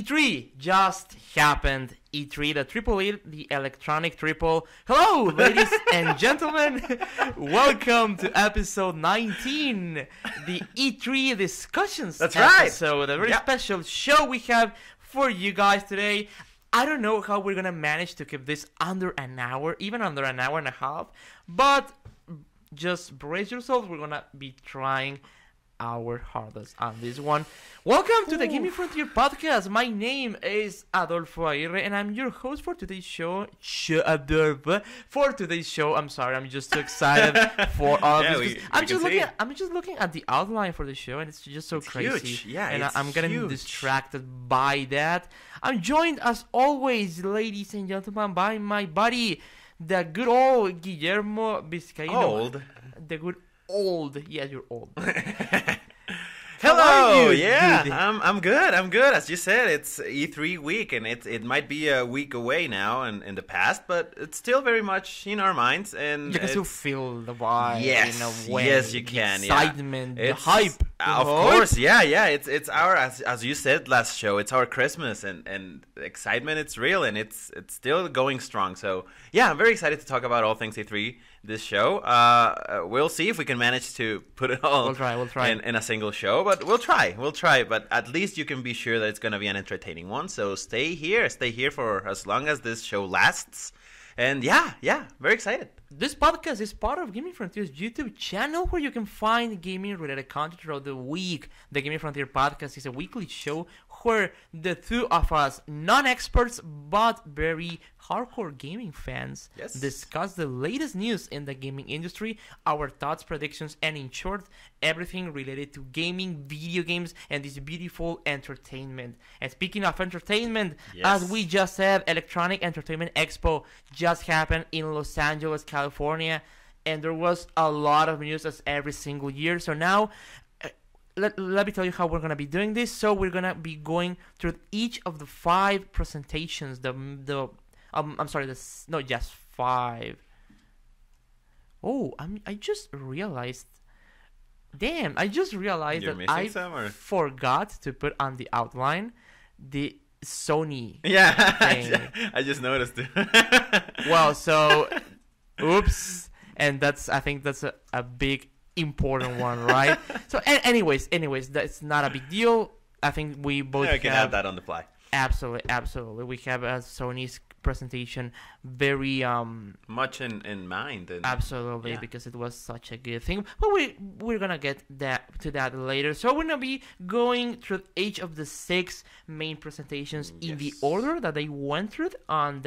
E3 just happened. E3, the triple E, the electronic triple. Hello, ladies and gentlemen. Welcome to episode 19, the E3 discussions. That's right. So the very special show we have for you guys today. I don't know how we're gonna manage to keep this under an hour, even under an hour and a half. But just brace yourselves. We're gonna be trying our hardest on this one. Welcome to the Gaming Frontier podcast. My name is Adolfo Aguirre, and I'm your host for today's show. I'm sorry, I'm just too excited for all of this. I'm just looking at the outline for the show, and it's just so crazy. Huge. Yeah, and I'm getting distracted by that. I'm joined, as always, ladies and gentlemen, by my buddy, the good old Guillermo Vizcaino. Old. The good old. Yeah, you're old. Hello, yeah, I'm good. As you said, it's E3 week, and it might be a week away now and in the past, but it's still very much in our minds. And you can still feel the vibe in a way. Yes, you can. The excitement, the hype. Of course, yeah. It's our, as you said last show, it's our Christmas, and excitement, it's real, and it's still going strong. So, yeah, I'm very excited to talk about all things E3 this show. We'll see if we can manage to put it all in a single show, but we'll try. But at least you can be sure that it's going to be an entertaining one. So stay here for as long as this show lasts. And yeah, very excited. This podcast is part of Gaming Frontier's YouTube channel, where you can find gaming-related content throughout the week. The Gaming Frontier podcast is a weekly show where the two of us, non-experts but very hardcore gaming fans, discuss the latest news in the gaming industry, our thoughts, predictions, and in short, everything related to gaming, video games, and this beautiful entertainment. And speaking of entertainment, as we just said, Electronic Entertainment Expo just happened in Los Angeles, California, and there was a lot of news as every single year. So now let me tell you how we're going to be doing this. So we're going to be going through each of the five presentations. Just five. Oh, I just realized. Damn, I just realized that I forgot to put on the outline the Sony thing. I just noticed it. Well, so oops. And I think that's a big important one, right? So anyways, that's not a big deal. I think we both can add that on the fly. Absolutely. We have Sony's presentation very much in mind, and absolutely because it was such a good thing. But we're gonna get to that later. So we're gonna be going through each of the six main presentations in the order that they went through during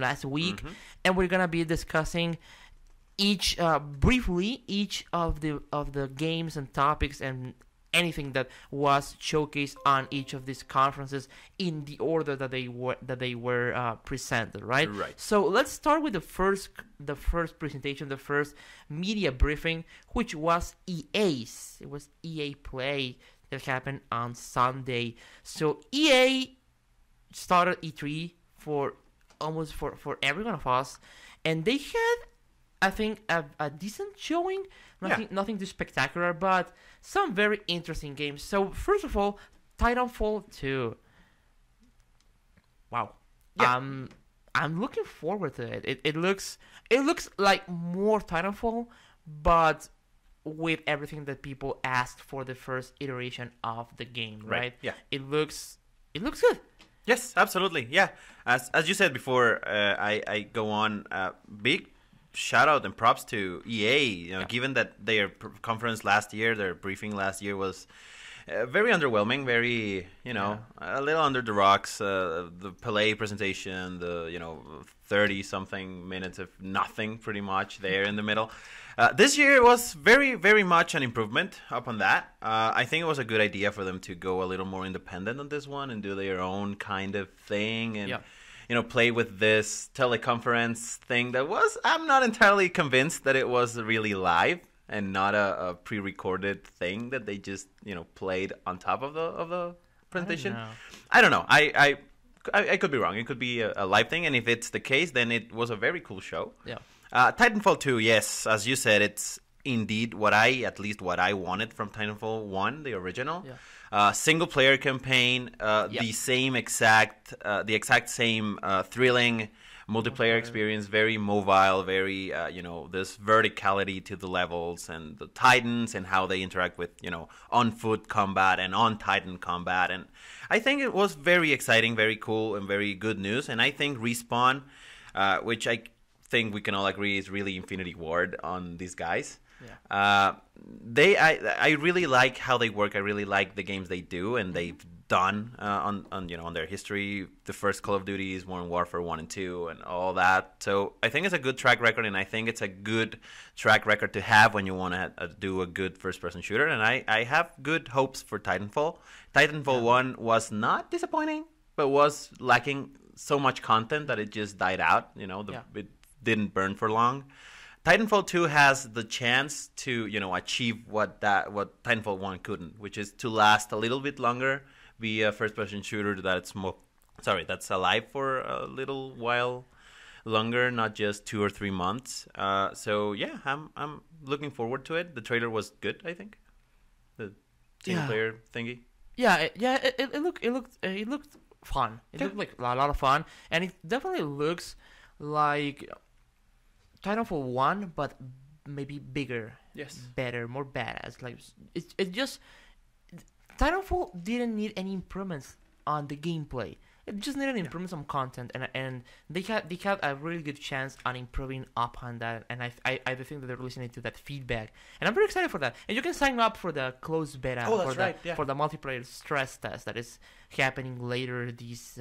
last week, and we're gonna be discussing each of the games and topics and anything that was showcased on each of these conferences in the order that they were presented, right? Right. So let's start with the first presentation, the first media briefing, which was EA's. It was EA Play that happened on Sunday. So EA started E3 for every one of us, and they had, I think, a decent showing. Nothing too spectacular, but some very interesting games. So first of all, Titanfall 2. Wow. Yeah. I'm looking forward to it. It looks like more Titanfall, but with everything that people asked for the first iteration of the game, right? Yeah. It looks good. Yes, absolutely. Yeah. As you said before, I go on big shout out and props to EA, given that their conference last year, their briefing last year was very underwhelming, very, a little under the rocks. The Pelé presentation, 30-something minutes of nothing pretty much there in the middle. This year was very, very much an improvement upon that. I think it was a good idea for them to go a little more independent on this one and do their own kind of thing. And play with this teleconference thing that was, I'm not entirely convinced that it was really live and not a pre-recorded thing that they just, played on top of the presentation. I don't know. I could be wrong. It could be a live thing, and if it's the case, then it was a very cool show. Yeah. Titanfall 2, yes, as you said, it's indeed what I, at least what I wanted from Titanfall 1, the original. Yeah. Single-player campaign, the same exact, thrilling multiplayer experience, very mobile, very, you know, this verticality to the levels and the Titans and how they interact with, you know, on-foot combat and on-Titan combat. And I think it was very exciting, very cool, and very good news. And I think Respawn, which I think we can all agree is really Infinity Ward on these guys. Yeah. I really like how they work. I really like the games they do, and they've done on you know, on their history, the first Call of Duties, Modern Warfare 1 and 2 and all that. So I think it's a good track record, and I think it's a good track record to have when you want to do a good first-person shooter. And I have good hopes for Titanfall. Titanfall 1 was not disappointing, but was lacking so much content that it just died out. You know, it didn't burn for long. Titanfall 2 has the chance to, you know, achieve what Titanfall 1 couldn't, which is to last a little bit longer, be a first-person shooter that's alive for a little while longer, not just 2 or 3 months. So yeah, I'm looking forward to it. The trailer was good, I think. The single-player thingy. It looked fun. It looked like a lot of fun, and it definitely looks like Titanfall 1, but maybe bigger, better, more badass. Like it just, Titanfall didn't need any improvements on the gameplay. It just needed improvements on content, and they had a really good chance on improving upon that. And I think that they're listening to that feedback, and I'm very excited for that. And you can sign up for the closed beta for the multiplayer stress test that is happening later this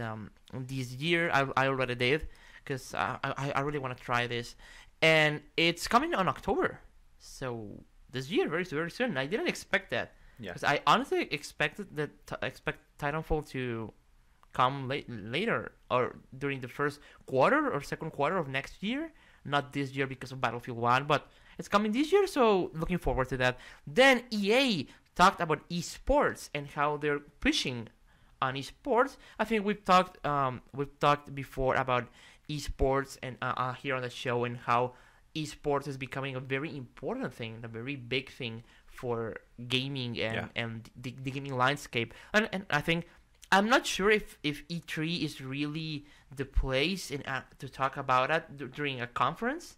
year. I already did, because I really want to try this. And it's coming on October, so this year, very, very soon. I didn't expect that, because I honestly expect Titanfall to come later, or during the first quarter or second quarter of next year, not this year because of Battlefield 1, but it's coming this year, so looking forward to that. Then EA talked about esports and how they're pushing on esports. I think we've talked before about esports and here on the show, and how esports is becoming a very important thing, a very big thing for gaming and the gaming landscape. And I think, I'm not sure if E3 is really the place to talk about it during a conference,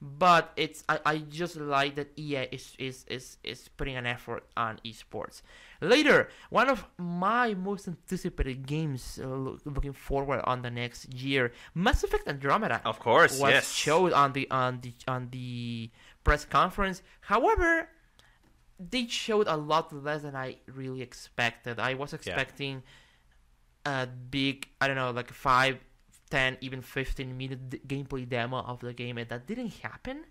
but I just like that EA is putting an effort on esports. Later, one of my most anticipated games, looking forward on the next year, Mass Effect Andromeda, of course, was showed on the press conference. However, they showed a lot less than I really expected. I was expecting a big, I don't know, like 5, 10, even 15-minute gameplay demo of the game, and that didn't happen.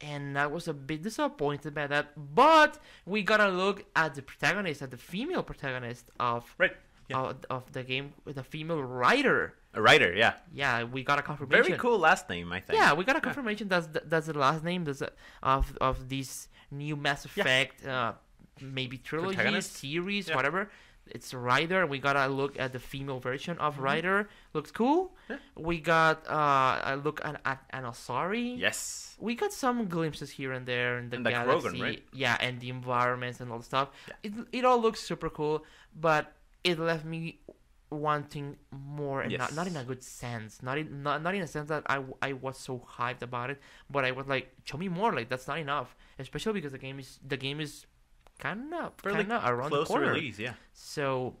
And I was a bit disappointed by that. But we got to look at the protagonist, at the female protagonist of the game, the female Ryder. A Ryder, yeah. Yeah, we got a confirmation. Very cool last name, I think. Yeah, we got a confirmation that's the last name of this new Mass Effect, maybe trilogy, series, whatever. It's Ryder. We got a look at the female version of Ryder. Looks cool. Yeah. We got a look at Anosari. Yes. We got some glimpses here and there in the galaxy. Krogan, right? Yeah, and the environments and all the stuff. Yeah. It all looks super cool, but it left me wanting more, and not in a good sense. Not in a sense that I was so hyped about it, but I was like, show me more. Like, that's not enough, especially because the game is kind of around the corner. Release, So,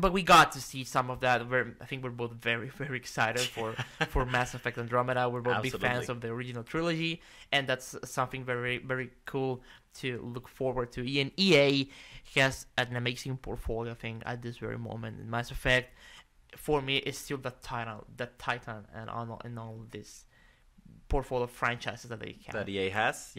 but we got to see some of that. I think we're both very, very excited for Mass Effect Andromeda. We're both big fans of the original trilogy, and that's something very, very cool to look forward to. And EA has an amazing portfolio, I think, at this very moment. And Mass Effect, for me, is still the titan, and all this portfolio of franchises that they have. That EA has,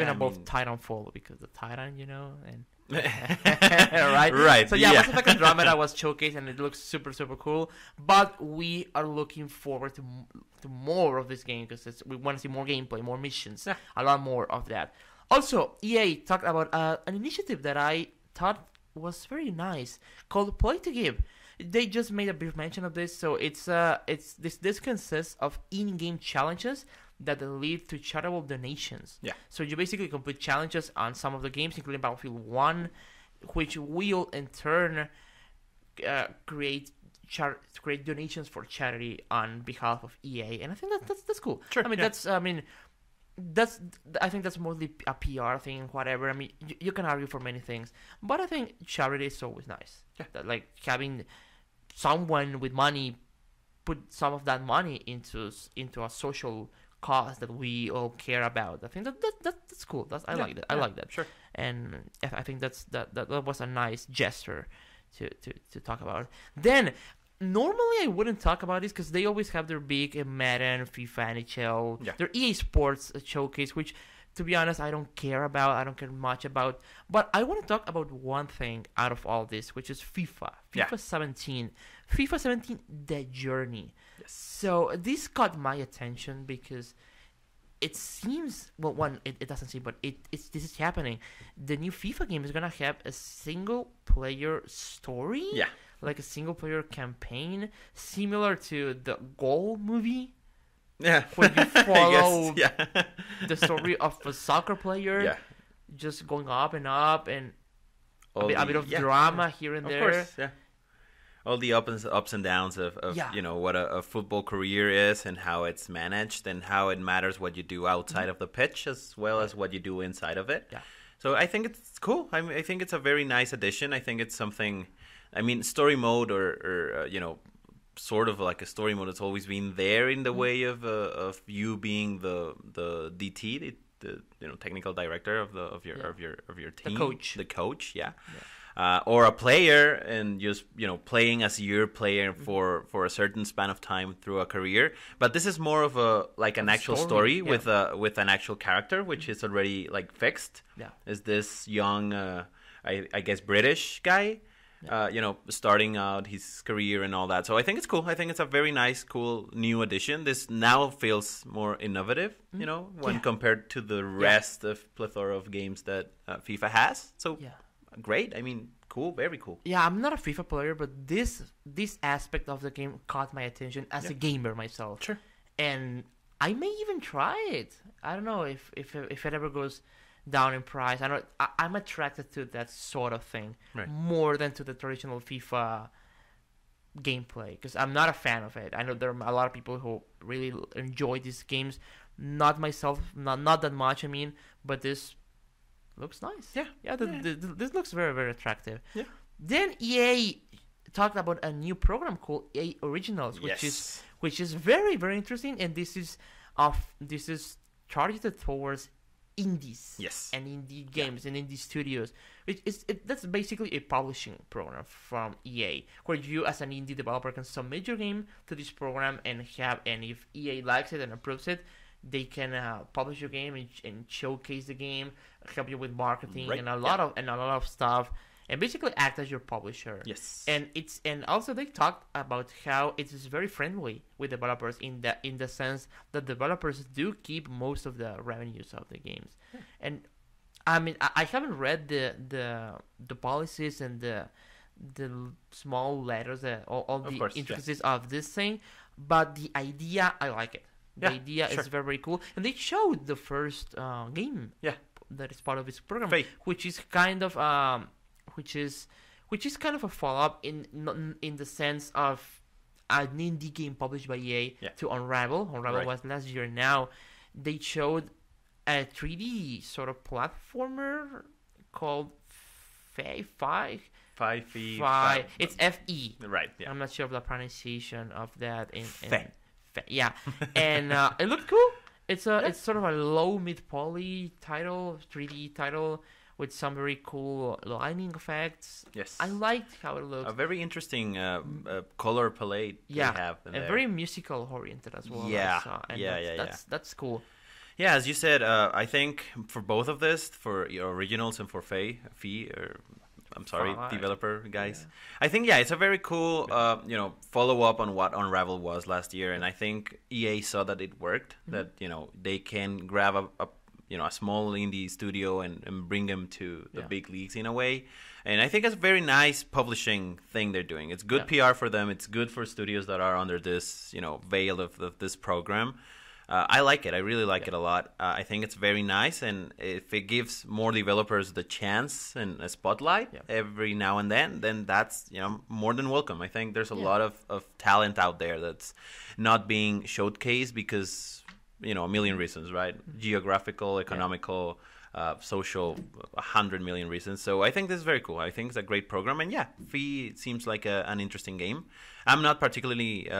above Titanfall, because the Titan, you know, and right. So Mass Effect Andromeda was showcased, and it looks super, super cool. But we are looking forward to more of this game, because we want to see more gameplay, more missions, a lot more of that. Also, EA talked about an initiative that I thought was very nice, called Play to Give. They just made a brief mention of this. So it's this consists of in-game challenges that lead to charitable donations. Yeah. So you basically complete challenges on some of the games, including Battlefield 1, which will in turn create donations for charity on behalf of EA, and I think that's cool. Sure. I mean, yeah. I think that's mostly a PR thing, whatever. I mean, you can argue for many things, but I think charity is always nice. Yeah. That, like, having someone with money put some of that money into a social cause that we all care about. I think that's cool. I like that. Sure. And I think that was a nice gesture to talk about. Then normally I wouldn't talk about this because they always have their big Madden, FIFA, NHL, their EA Sports showcase, which, to be honest, I don't care much about. But I want to talk about one thing out of all this, which is FIFA. FIFA 17. FIFA 17, The Journey. Yes. So this caught my attention because it seems, well, one, it doesn't seem, but this is happening. The new FIFA game is going to have a single-player story, like a single-player campaign, similar to the Goal movie. Yeah, when you follow the story of a soccer player, just going up and up, and a bit of drama here and there. Of course, all the ups and downs of you know what a football career is and how it's managed and how it matters what you do outside of the pitch as well as what you do inside of it. Yeah. So I think it's cool. I mean, I think it's a very nice addition. I think it's something. I mean, story mode or you know, sort of like a story mode that's always been there in the way of you being the DT, the you know, technical director of your team, the coach, or a player, and just, you know, playing as your player for a certain span of time through a career. But this is more of a like an actual story with an actual character, which is already like fixed. Yeah, is this young I guess British guy. You know, starting out his career and all that. So I think it's cool. I think it's a very nice, cool new addition. This now feels more innovative, you know, when compared to the rest of plethora of games that FIFA has. So great. I mean, cool. Very cool. Yeah, I'm not a FIFA player, but this aspect of the game caught my attention as a gamer myself. Sure. And I may even try it. I don't know if it ever goes down in price. I know I'm attracted to that sort of thing more than to the traditional FIFA gameplay because I'm not a fan of it. I know there are a lot of people who really enjoy these games. Not myself, not that much. I mean, but this looks nice. This looks very, very attractive. Yeah. Then EA talked about a new program called EA Originals, which is very, very interesting. And this is targeted towards indies and indie games and indie studios. That's basically a publishing program from EA where you as an indie developer can submit your game to this program and if EA likes it and approves it, they can publish your game and showcase the game, help you with marketing and a lot of stuff, and basically act as your publisher. Yes. And also they talked about how it is very friendly with developers in the sense that developers do keep most of the revenues of the games. Yeah. And I mean, I haven't read the policies and the small letters, all the intricacies of this thing, but the idea, I like it. The idea is very, very cool. And they showed the first game that is part of this program, fe, which is kind of a follow-up in the sense of an indie game published by EA to Unravel. Unravel was last year. Now they showed a 3D sort of platformer called fe. It's fe. Right. Yeah. I'm not sure of the pronunciation of that. Fe. Yeah. And it looked cool. It's sort of a low mid poly title, 3D title, with some very cool lighting effects. Yes. I liked how it looked. A very interesting color palette they have in there. Very musical-oriented as well. Yeah, that's cool. Yeah, as you said, I think for both of this, for your Originals and for fe, or I'm sorry, developer guys. Yeah. I think it's a very cool you know, follow up on what Unravel was last year, and I think EA saw that it worked, that, you know, they can grab a small indie studio and bring them to the big leagues in a way. And I think it's a very nice publishing thing they're doing. It's good PR for them. It's good for studios that are under this, you know, veil of this program. I like it. I really like it a lot. I think it's very nice, and if it gives more developers the chance and a spotlight every now and then that's, you know, more than welcome. I think there's a lot of talent out there that's not being showcased because, you know, a million reasons, right? Geographical, economical, social, 100 million reasons. So I think this is very cool. I think it's a great program, and yeah, Fe seems like an interesting game. I'm not particularly,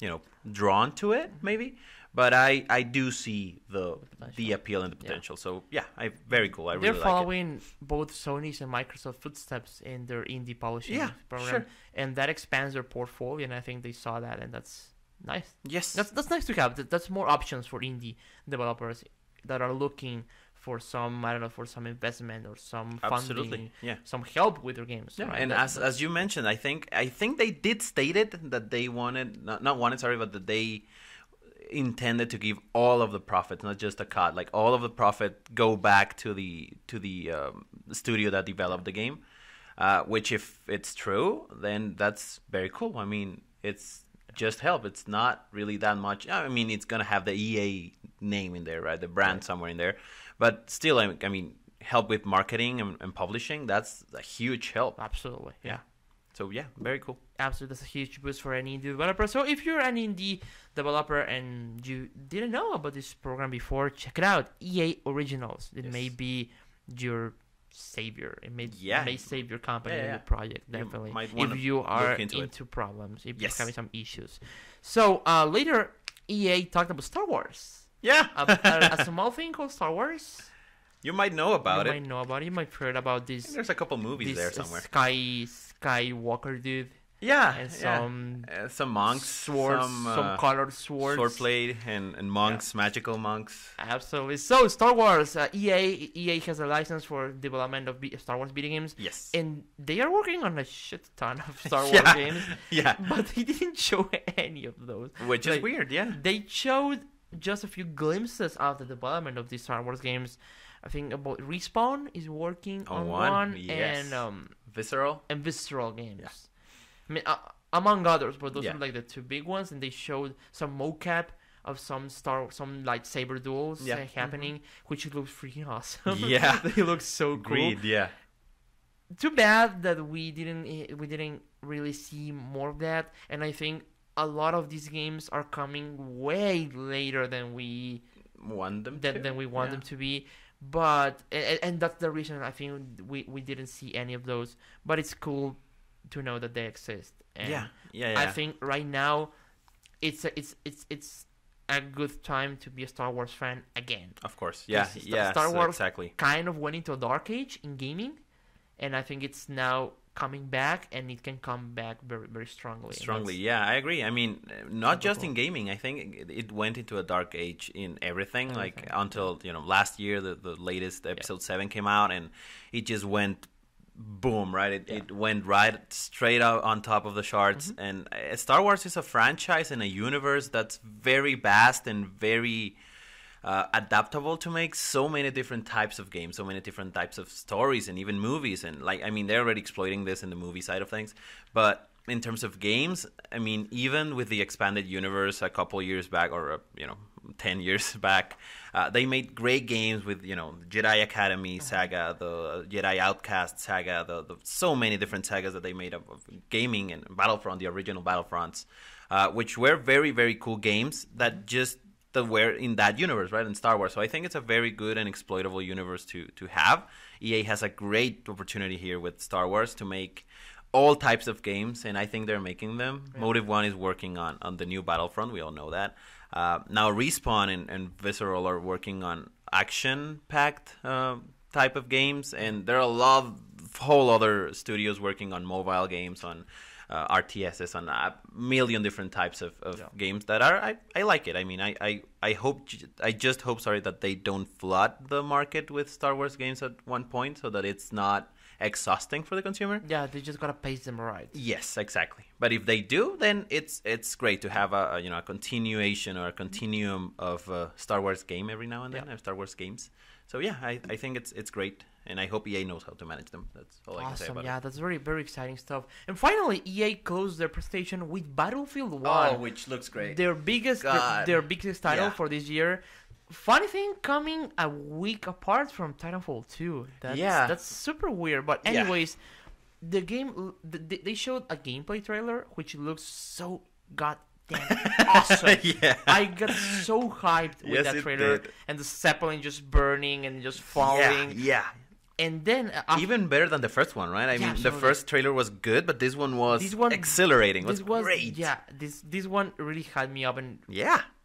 you know, drawn to it, maybe. But I do see the appeal and the potential. So, yeah, very cool. I really like it. They're following both Sony's and Microsoft's footsteps in their indie publishing program. Sure. And that expands their portfolio, and I think they saw that, and that's nice. Yes. That's nice to have. That's more options for indie developers that are looking for some, I don't know, for some investment or some funding, some help with their games. Yeah, right? And as you mentioned, I think they did state it that they wanted, but that they intended to give all of the profits, not just a cut, like all of the profit go back to the studio that developed the game, which if it's true, then that's very cool. I mean, it's just help. It's not really that much. I mean, it's gonna have the EA name in there, right? The brand somewhere in there, but still, I mean, help with marketing and publishing, that's a huge help. Absolutely. Yeah. So, yeah, very cool. Absolutely, that's a huge boost for any indie developer. So, if you're an indie developer and you didn't know about this program before, check it out. EA Originals. It may be your savior. It may save your company and your project, definitely. If you are into problems, if you're having some issues. So, later, EA talked about Star Wars. Yeah. a small thing called Star Wars. You might know about it. You might know about it. You might have heard about this. There's a couple movies there somewhere. Skywalker dude. Yeah. And some monks. Swords. Some colored swords. Swordblade and monks. Yeah. Magical monks. Absolutely. So Star Wars. EA has a license for development of Star Wars video games. Yes. And they are working on a shit ton of Star Wars games. Yeah. But they didn't show any of those. Which is weird, yeah. They showed just a few glimpses of the development of these Star Wars games. I think about Respawn is working on one and Visceral games. Yes. I mean, among others, but those are like the two big ones. And they showed some mocap of some lightsaber duels happening, which looks freaking awesome. Yeah, they look so cool. Agreed, yeah. Too bad that we didn't really see more of that. And I think a lot of these games are coming way later than we want them to be. But and that's the reason I think we didn't see any of those. But it's cool to know that they exist. And I think right now it's a good time to be a Star Wars fan again. Of course, Star Wars kind of went into a dark age in gaming, and I think it's now coming back, and it can come back very, very strongly. I agree. I mean, not just in gaming. I think it went into a dark age in everything. Like until last year, the latest episode 7 came out, and it just went boom, right? It went right straight out on top of the charts. And Star Wars is a franchise and a universe that's very vast and very adaptable to make so many different types of games, so many different types of stories, and even movies. And like, I mean, they're already exploiting this in the movie side of things, but in terms of games, I mean, even with the expanded universe a couple years back, or 10 years back, they made great games with Jedi Academy saga, the Jedi Outcast saga, the so many different sagas that they made up of gaming, and Battlefront, the original Battlefronts, which were very, very cool games that just that were in that universe, right, in Star Wars. So I think it's a very good and exploitable universe to have. EA has a great opportunity here with Star Wars to make all types of games, and I think they're making them. Right. Motive One is working on the new Battlefront. We all know that. Now Respawn and Visceral are working on action-packed type of games, and there are a lot of whole other studios working on mobile games, on RTSs, on a million different types of games that are I like it. I mean, I just hope that they don't flood the market with Star Wars games at one point, so that it's not exhausting for the consumer. Yeah, they just gotta pace them right. Yes, exactly. But if they do, then it's great to have a continuation or a continuum of Star Wars game every now and then. Star Wars games. So yeah, I think it's great, and I hope EA knows how to manage them. That's all I can say about it. Awesome, yeah, that's very, very exciting stuff. And finally, EA closed their presentation with Battlefield 1. Oh, which looks great. Their biggest title for this year. Funny thing, coming a week apart from Titanfall 2. That's super weird. But anyways, the game, they showed a gameplay trailer, which looks so goddamn awesome. I got so hyped with that trailer. And the Zeppelin just burning and just falling. And then even better than the first one, right? I mean, absolutely. The first trailer was good, but this one was exhilarating. This was great. Yeah, this one really had me up, and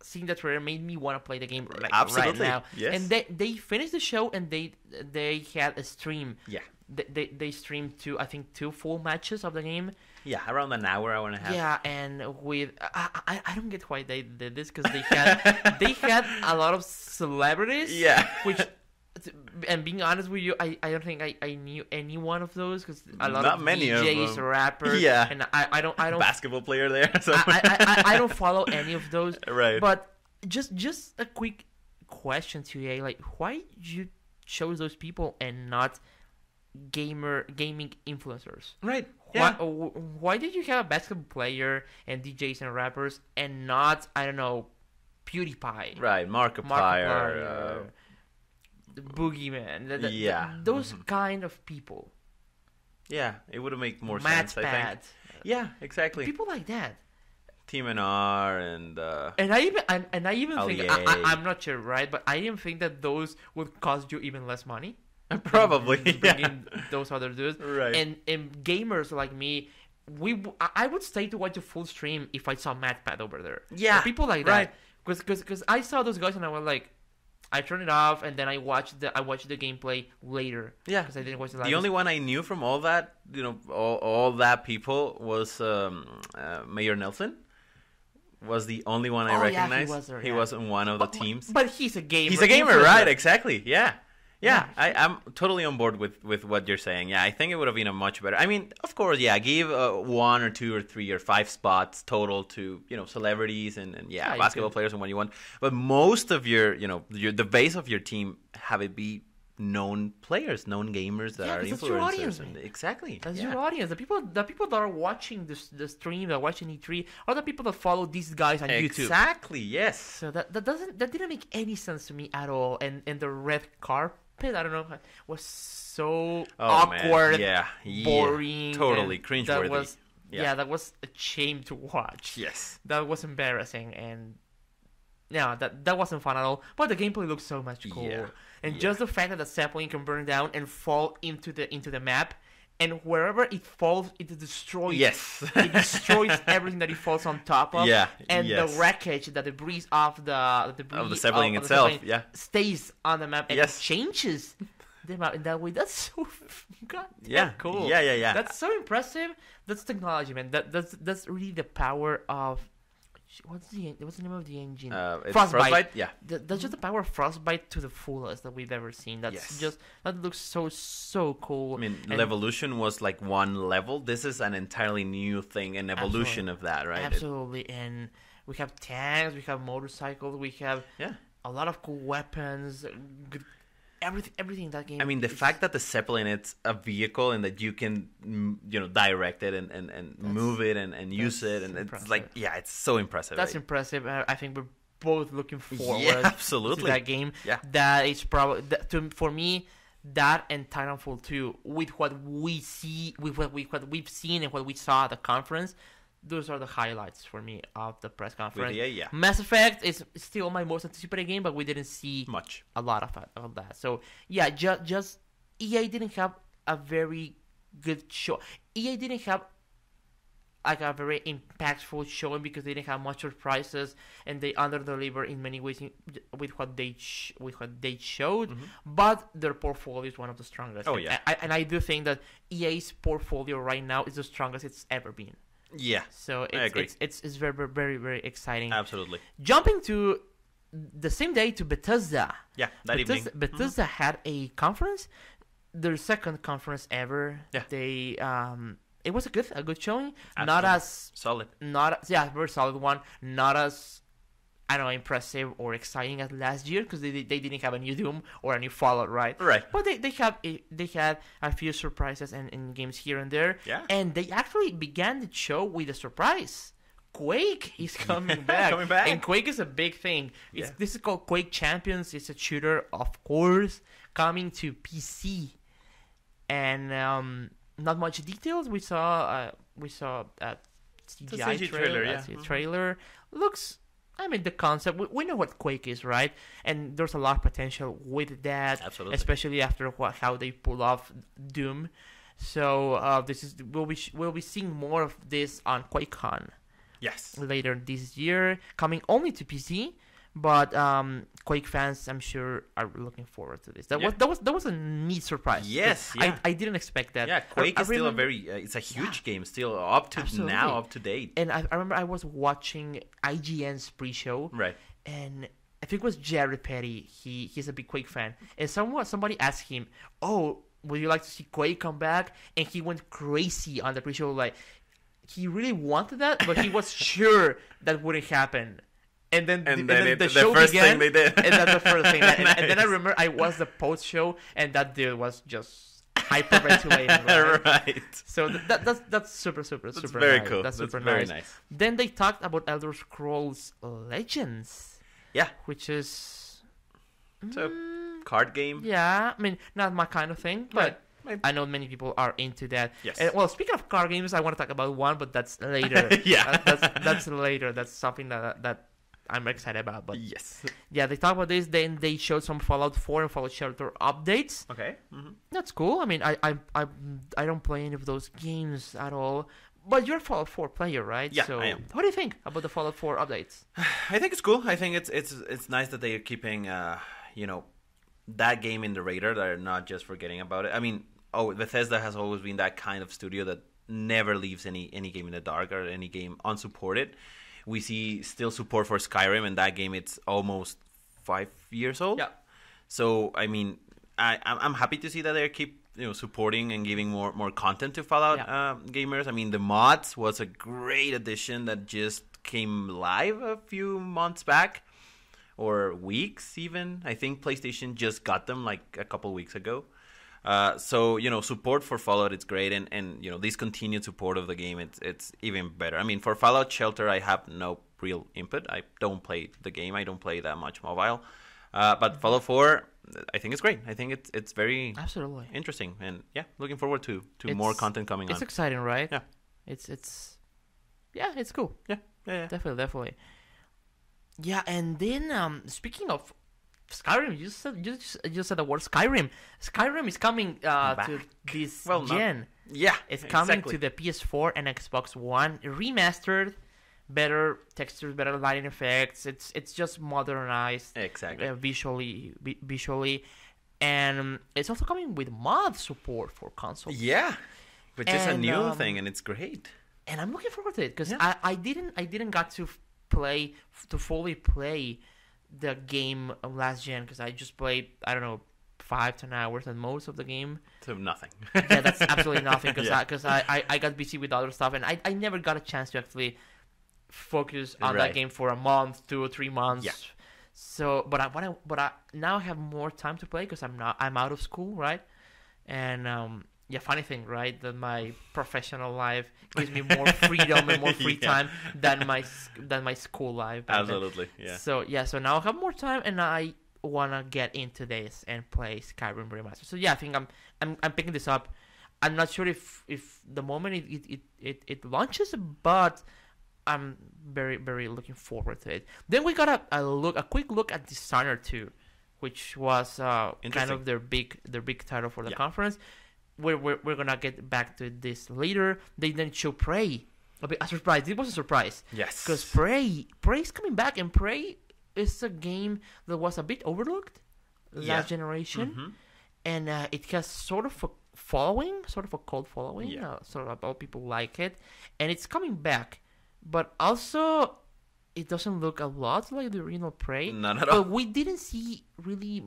seeing that trailer made me want to play the game right now. Yes. And they finished the show, and they had a stream. Yeah. They streamed two full matches of the game. Yeah, around an hour, hour and a half. Yeah, and with I don't get why they did this, because they had a lot of celebrities. Yeah. Which. And being honest with you, I don't think I knew any one of those, because a lot of DJs, rappers, and I don't basketball player there. So. I don't follow any of those. Right. But just a quick question to you, like, why you chose those people and not gaming influencers? Right. Why did you have a basketball player and DJs and rappers and not, I don't know, PewDiePie? Right. Markiplier. The boogeyman, those kind of people. Yeah, it would make more sense. I think. Yeah, exactly. People like that. Team NR and I even think I'm not sure, right? But I even think that those would cost you even less money. Probably bringing those other dudes. Right. And gamers like me, I would stay to watch a full stream if I saw MatPat over there. Yeah, and people like that. Because I saw those guys and I was like. I turned it off, and then I watched the gameplay later. Yeah, because I didn't watch the last. The only one I knew from all that, you know, all that people was Mayor Nelson. Was the only one I recognized. He wasn't one of the teams. But he's a gamer. He's a gamer, right? Exactly. Yeah. I'm totally on board with what you're saying. Yeah, I think it would have been a much better. I mean, of course, yeah, give 1 or 2 or 3 or 5 spots total to, you know, celebrities and basketball players and what you want. But most of your, you know, the base of your team, have it be known players, known gamers that are influencers. That's your audience, exactly. That's your audience. The people that are watching the stream, that are watching E3, are the people that follow these guys on YouTube. Exactly. Yes. So that didn't make any sense to me at all. And the red carpet. I don't know, it was so awkward, boring, totally cringeworthy. That was a shame to watch. Yes, that was embarrassing, and that wasn't fun at all. But the gameplay looks so much cooler, and just the fact that the sapling can burn down and fall into the map, and wherever it falls, it destroys. Yes, it destroys everything that it falls on top of. Yeah, and the wreckage, that debris off the sapling itself, stays on the map and it changes the map in that way. That's so cool. Yeah. That's so impressive. That's technology, man. That's really the power of. What's the name of the engine? Frostbite. Yeah, that's just the power of Frostbite to the fullest that we've ever seen. That's that looks so cool. I mean, Levolution was like one level. This is an entirely new thing, an evolution of that, right? Absolutely. And we have tanks, we have motorcycles, we have a lot of cool weapons. Everything in that game. I mean, the fact that the Zeppelin, it's a vehicle, and that you can, you know, direct it and move it and use it, and it's like, it's so impressive. That's impressive. I think we're both looking forward to that game. Yeah, that is probably for me. That and Titanfall 2, with what we see, with what we've seen and what we saw at the conference. Those are the highlights for me of the press conference. Yeah. Mass Effect is still my most anticipated game, but we didn't see much. A lot of that. So yeah, just EA didn't have a very good show. EA didn't have like a very impactful showing, because they didn't have much surprises, and they underdelivered in many ways with what they showed. Mm-hmm. But their portfolio is one of the strongest. Oh yeah, and I do think that EA's portfolio right now is the strongest it's ever been. Yeah, so I agree. It's very, very, very exciting. Absolutely. Jumping to the same day to Bethesda. Yeah, that evening. Bethesda had a conference, their second conference ever. Yeah. They it was a good showing. Absolutely. Not as solid. Not very solid one. Not as I don't know, impressive or exciting as last year, because they didn't have a new Doom or a new Fallout, right? Right. But they had a few surprises and games here and there. Yeah. And they actually began the show with a surprise. Quake is coming back. Coming back. And Quake is a big thing. It's, yeah. This is called Quake Champions. It's a shooter, of course, coming to PC. And not much details. We saw a CGI trailer. Yeah. Mm-hmm. Trailer looks. I mean, the concept, we know what Quake is, right? And there's a lot of potential with that. Absolutely. Especially after how they pull off Doom. So we'll be seeing more of this on QuakeCon. Yes. Later this year, coming only to PC, but Quake fans, I'm sure, are looking forward to this. That was a neat surprise. Yes, yeah. I didn't expect that. Yeah, Quake is still a huge game still up to absolutely. Now, up to date. And I remember I was watching IGN's pre-show, right? And I think it was Jared Petty. He's a big Quake fan, and somebody asked him, "Oh, would you like to see Quake come back?" And he went crazy on the pre-show, like. He really wanted that, but he was sure that wouldn't happen. And then the show began. Thing they did. And that's the first thing. Nice. And then I remember I was the post show, and that dude was just hyperventilating. Right? Right. So that's super very nice. Cool. That's super very nice. Then they talked about Elder Scrolls Legends. Yeah. Which is a card game. Yeah, I mean, not my kind of thing, but. Right. I know many people are into that. Yes. And, well, speaking of card games, I want to talk about one, but that's later. Yeah. That's later. That's something that I'm excited about. But yes. Yeah, they talk about this. Then they showed some Fallout 4 and Fallout Shelter updates. Okay. Mm-hmm. That's cool. I mean, I don't play any of those games at all. But you're a Fallout 4 player, right? Yeah, so I am. What do you think about the Fallout 4 updates? I think it's cool. I think it's nice that they are keeping, that game in the radar. They're not just forgetting about it. I mean. Oh, Bethesda has always been that kind of studio that never leaves any game in the dark or any game unsupported. We see still support for Skyrim, and that game, it's almost 5 years old. Yeah. So, I mean, I'm happy to see that they keep supporting and giving more content to Fallout gamers. I mean, the mods was a great addition that just came live a few months back. Or weeks, even. I think PlayStation just got them like a couple weeks ago. So support for Fallout is great, and this continued support of the game, it's even better. I mean, for Fallout Shelter, I have no real input. I don't play the game. I don't play that much mobile. But Fallout 4, I think it's great. I think it's very absolutely interesting, and yeah, looking forward to more content coming on. It's exciting, right? Yeah, it's cool. Yeah. Definitely. Yeah, and then speaking of. Skyrim, you said the word Skyrim. Skyrim is coming to this gen. Yeah, it's coming to the PS4 and Xbox One, remastered, better textures, better lighting effects. It's just modernized, exactly visually, and it's also coming with mod support for consoles. Yeah, which is a new thing, and it's great. And I'm looking forward to it because I didn't got to fully play. The game of last gen, because I just played 5 to 10 hours at most of the game. So nothing. Yeah, that's absolutely nothing because I got busy with other stuff, and I never got a chance to actually focus on that game for a month, 2 or 3 months. Yeah. So, but I now have more time to play because I'm out of school, right? And funny thing, right? That my professional life gives me more freedom and more free time than my school life. Absolutely, yeah. So now I have more time, and I wanna get into this and play Skyrim Remastered. So yeah, I think I'm picking this up. I'm not sure if the moment it launches, but I'm very very looking forward to it. Then we got a quick look at Dishonored 2, which was kind of their big title for the conference. We're gonna get back to this later. They then show Prey, a surprise. It was a surprise. Yes. Because Prey's coming back, and Prey is a game that was a bit overlooked last generation, and it has sort of a cult following. Yeah. Sort of all people like it, and it's coming back, but also it doesn't look a lot like the original Prey. Not at all. But we didn't see really.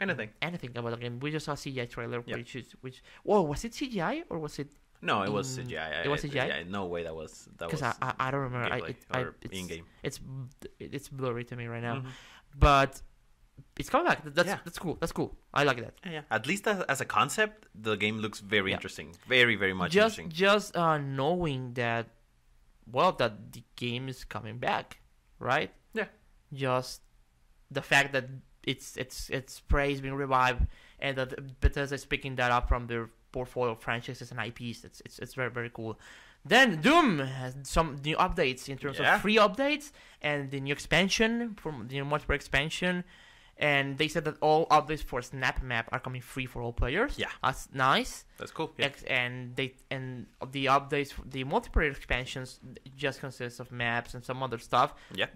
Anything about the game. We just saw a CGI trailer, which was it CGI or was it No, it was CGI. It was CGI? Yeah, no way that was. Because I don't remember. In-game. It's blurry to me right now. Mm-hmm. But it's coming back. That's cool. That's cool. I like that. Yeah, yeah. At least as a concept, the game looks very interesting. Very, very much interesting. Just knowing that, well, that the game is coming back, right? Yeah. Just the fact that it's Prey's being revived and that Bethesda is picking that up from their portfolio franchises and IPs. It's very, very cool. Then Doom has some new updates in terms of free updates and the new expansion from the multiplayer expansion. And they said that all updates for Snap Map are coming free for all players. Yeah, that's nice. That's cool. Yeah. And the updates, for the multiplayer expansions, just consist of maps and some other stuff. Yeah.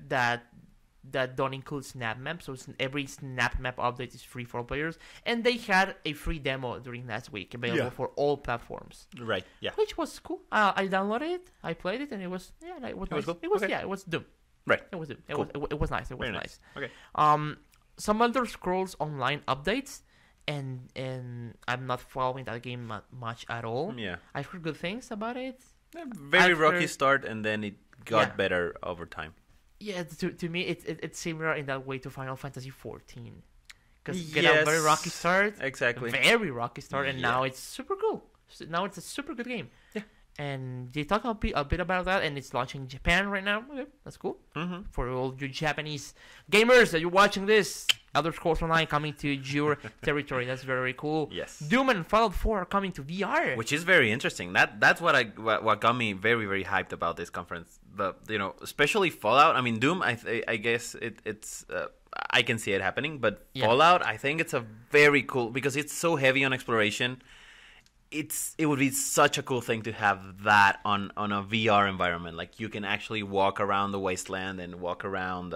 That don't include Snap Map. So every Snap Map update is free for all players. And they had a free demo during last week available for all platforms. Right. Yeah. Which was cool. I downloaded it. I played it, and it was nice. Cool. It was it was Doom. Right. It was Doom. Cool. It was nice. It was nice. Okay. Some Elder Scrolls Online updates, and I'm not following that game much at all. Yeah, I've heard good things about it. Very rocky start, and then it got better over time. Yeah, to me, it's similar in that way to Final Fantasy 14, because you get a very rocky start, very rocky start, and now it's super cool. Now it's a super good game. Yeah. And they talk a bit about that, and it's launching in Japan right now. Okay, that's cool. Mm-hmm. For all you Japanese gamers that you're watching this, Elder Scrolls Online coming to your territory. That's very, very cool. Yes. Doom and Fallout 4 are coming to VR, which is very interesting. That's what got me very, very hyped about this conference. Especially Fallout. I mean, Doom. I guess it's. I can see it happening, but Fallout. I think it's a very cool because it's so heavy on exploration. It would be such a cool thing to have that on a VR environment. Like, you can actually walk around the wasteland and walk around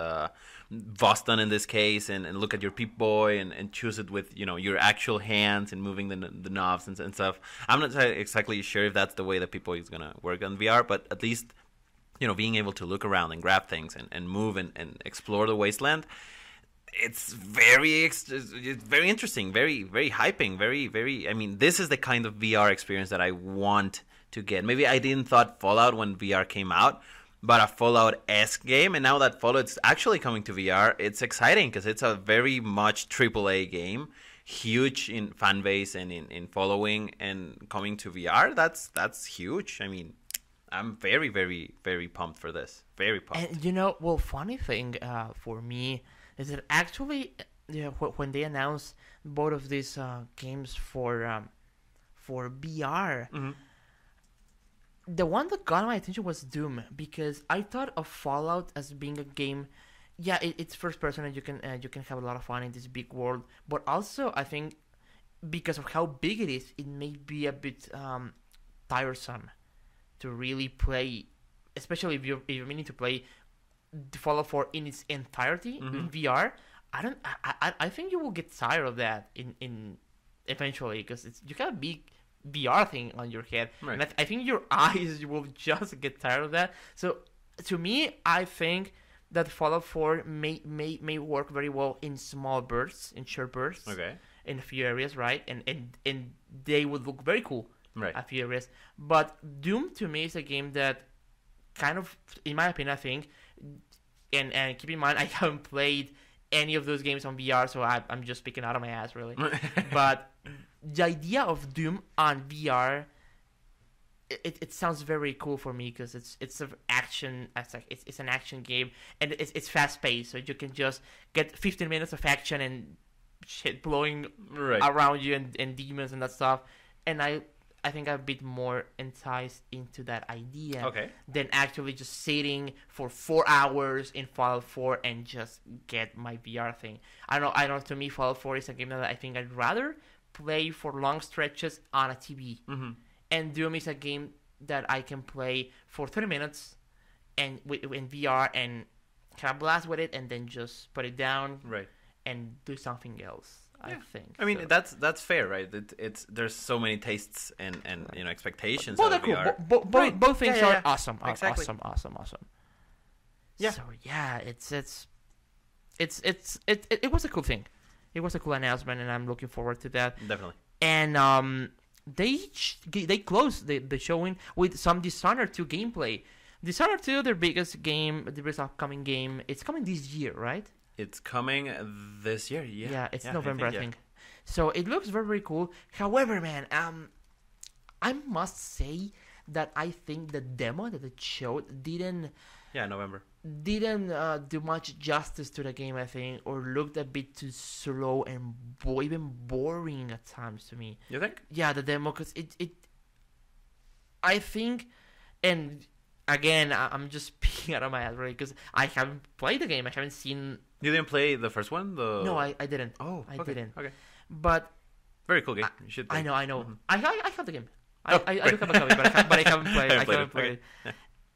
Boston in this case and look at your Pip-Boy and choose it with, your actual hands and moving the knobs and stuff. I'm not exactly sure if that's the way that Pip-Boy is going to work on VR, but at least, being able to look around and grab things and move and explore the wasteland. It's very interesting, very, very hyping, very, very. I mean, this is the kind of VR experience that I want to get. Maybe I didn't thought Fallout when VR came out, but a Fallout-esque game, and now that Fallout's actually coming to VR, it's exciting because it's a very much AAA game, huge in fan base and in following, and coming to VR, that's huge. I mean, I'm very, very, very pumped for this. Very pumped. And funny thing for me. Is that actually when they announced both of these games for VR, the one that got my attention was Doom, because I thought of Fallout as being a game, it's first person and you can have a lot of fun in this big world, but also I think because of how big it is, it may be a bit tiresome to really play, especially if you're meaning to play Fallout 4 in its entirety in VR. I think you will get tired of that in eventually, because you got a big VR thing on your head, right. And I think your eyes will just get tired of that. So to me, I think that Fallout 4 may work very well in small bursts, in short bursts, in a few areas, right? And they would look very cool, right? A few areas, but Doom to me is a game that kind of, in my opinion, I think. And keep in mind, I haven't played any of those games on VR, so I'm just speaking out of my ass, really. But the idea of Doom on VR, it sounds very cool for me, because it's an action game, and it's fast paced, so you can just get 15 minutes of action and shit blowing around you and demons and that stuff. And I think I've been more enticed into that idea than actually just sitting for 4 hours in Fallout 4 and just get my VR thing. I don't know. To me, Fallout 4 is a game that I think I'd rather play for long stretches on a TV. And Doom is a game that I can play for 30 minutes and in VR and have a blast with it, and then just put it down and do something else. Yeah. I think. I mean, so. That's fair, right? There's so many tastes and expectations. Well, they're cool. Both things are awesome. Exactly. Awesome. Yeah. So yeah, it was a cool thing. It was a cool announcement, and I'm looking forward to that. Definitely. And they closed the showing with some Dishonored 2 gameplay. Dishonored 2, their biggest game, the biggest upcoming game. It's coming this year, right? It's coming this year, yeah. Yeah, it's November, I think. So it looks very, very cool. However, man, I must say that I think the demo that it showed didn't... Yeah, November. Didn't do much justice to the game, I think, or looked a bit too slow and even boring at times to me. You think? Yeah, the demo, because it... I think... And... Again, I'm just peeing out of my ass, right? Because I haven't played the game. I haven't seen... You didn't play the first one? No, I didn't. Oh, okay. I didn't. Okay. But... Very cool game. You should play. I know. Mm-hmm. I have the game. I do have a copy, but I haven't played it. I haven't played it.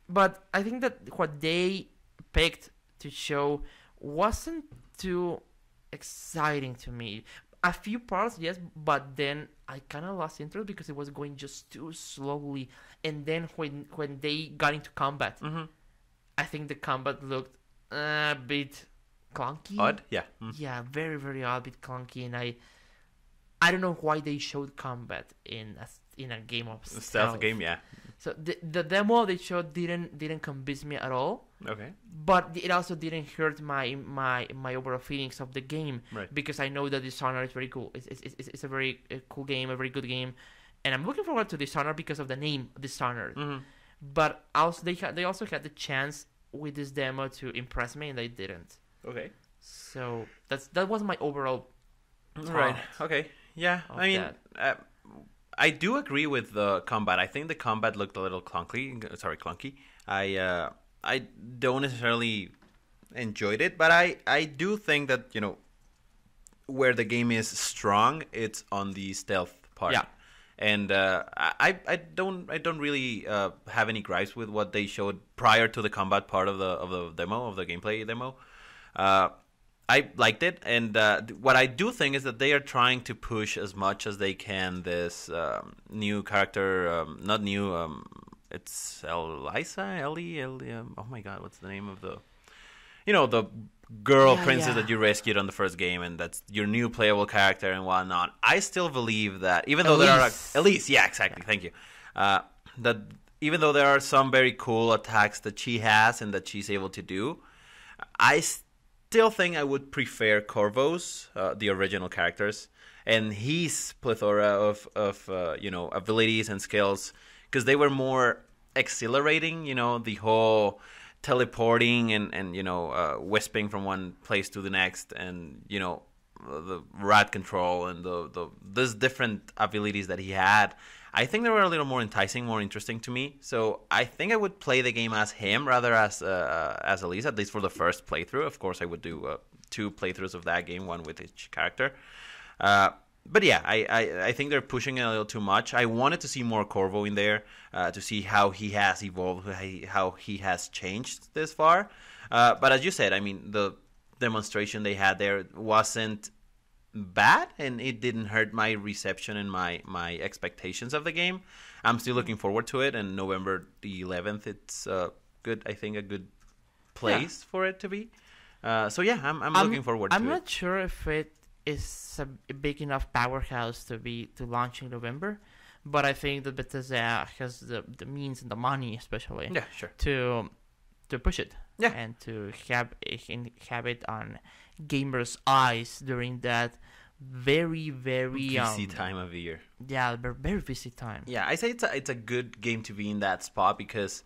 But I think that what they picked to show wasn't too exciting to me. A few parts, yes, but then I kind of lost interest because it was going just too slowly. And then when they got into combat, mm-hmm. I think the combat looked a bit clunky. Odd, yeah. Mm. Yeah, very, very odd, a bit clunky. And I don't know why they showed combat in a game of stealth. Stealth game, yeah. So the demo they showed didn't convince me at all. Okay. But it also didn't hurt my overall feelings of the game, right? Because I know that Dishonored is very cool. It's a very cool game, a very good game, and I'm looking forward to Dishonored because of the name Dishonored. Mm-hmm. But also they also had the chance with this demo to impress me, and they didn't. Okay. So that was my overall. Right. Okay. Yeah. I mean. I do agree with the combat. I think the combat looked a little clunky. Sorry, clunky. I don't necessarily enjoyed it, but I do think that, you know, where the game is strong, it's on the stealth part. Yeah. And I don't really have any gripes with what they showed prior to the combat part of the gameplay demo. I liked it, and what I do think is that they are trying to push as much as they can this new character, not new, it's Ellie, oh my god, what's the name of the, you know, the girl princess that you rescued on the first game, and that's your new playable character and whatnot. I still believe that, even though there are, Elise, yeah, exactly, thank you, that even though there are some very cool attacks that she has and that she's able to do, I still think I would prefer Corvo's, the original characters, and his plethora of you know, abilities and skills, because they were more exhilarating. You know, the whole teleporting and you know, wisping from one place to the next, and you know, the rat control and those different abilities that he had. I think they were a little more enticing, more interesting to me. So I think I would play the game as him rather as Elise, at least for the first playthrough. Of course, I would do two playthroughs of that game, one with each character. But yeah, I think they're pushing it a little too much. I wanted to see more Corvo in there, to see how he has evolved, how he has changed this far. But as you said, I mean, the demonstration they had there wasn't bad, and it didn't hurt my reception and my expectations of the game. I'm still looking forward to it, and November the 11th, it's good. I think a good place for it to be. So yeah, I'm looking forward to it. I'm not sure if it is a big enough powerhouse to launch in November, but I think that Bethesda has the means and the money, especially to push it. Yeah. And to have it on gamers' eyes during that very, very busy time of the year. Yeah, very busy time. Yeah, I say it's a good game to be in that spot, because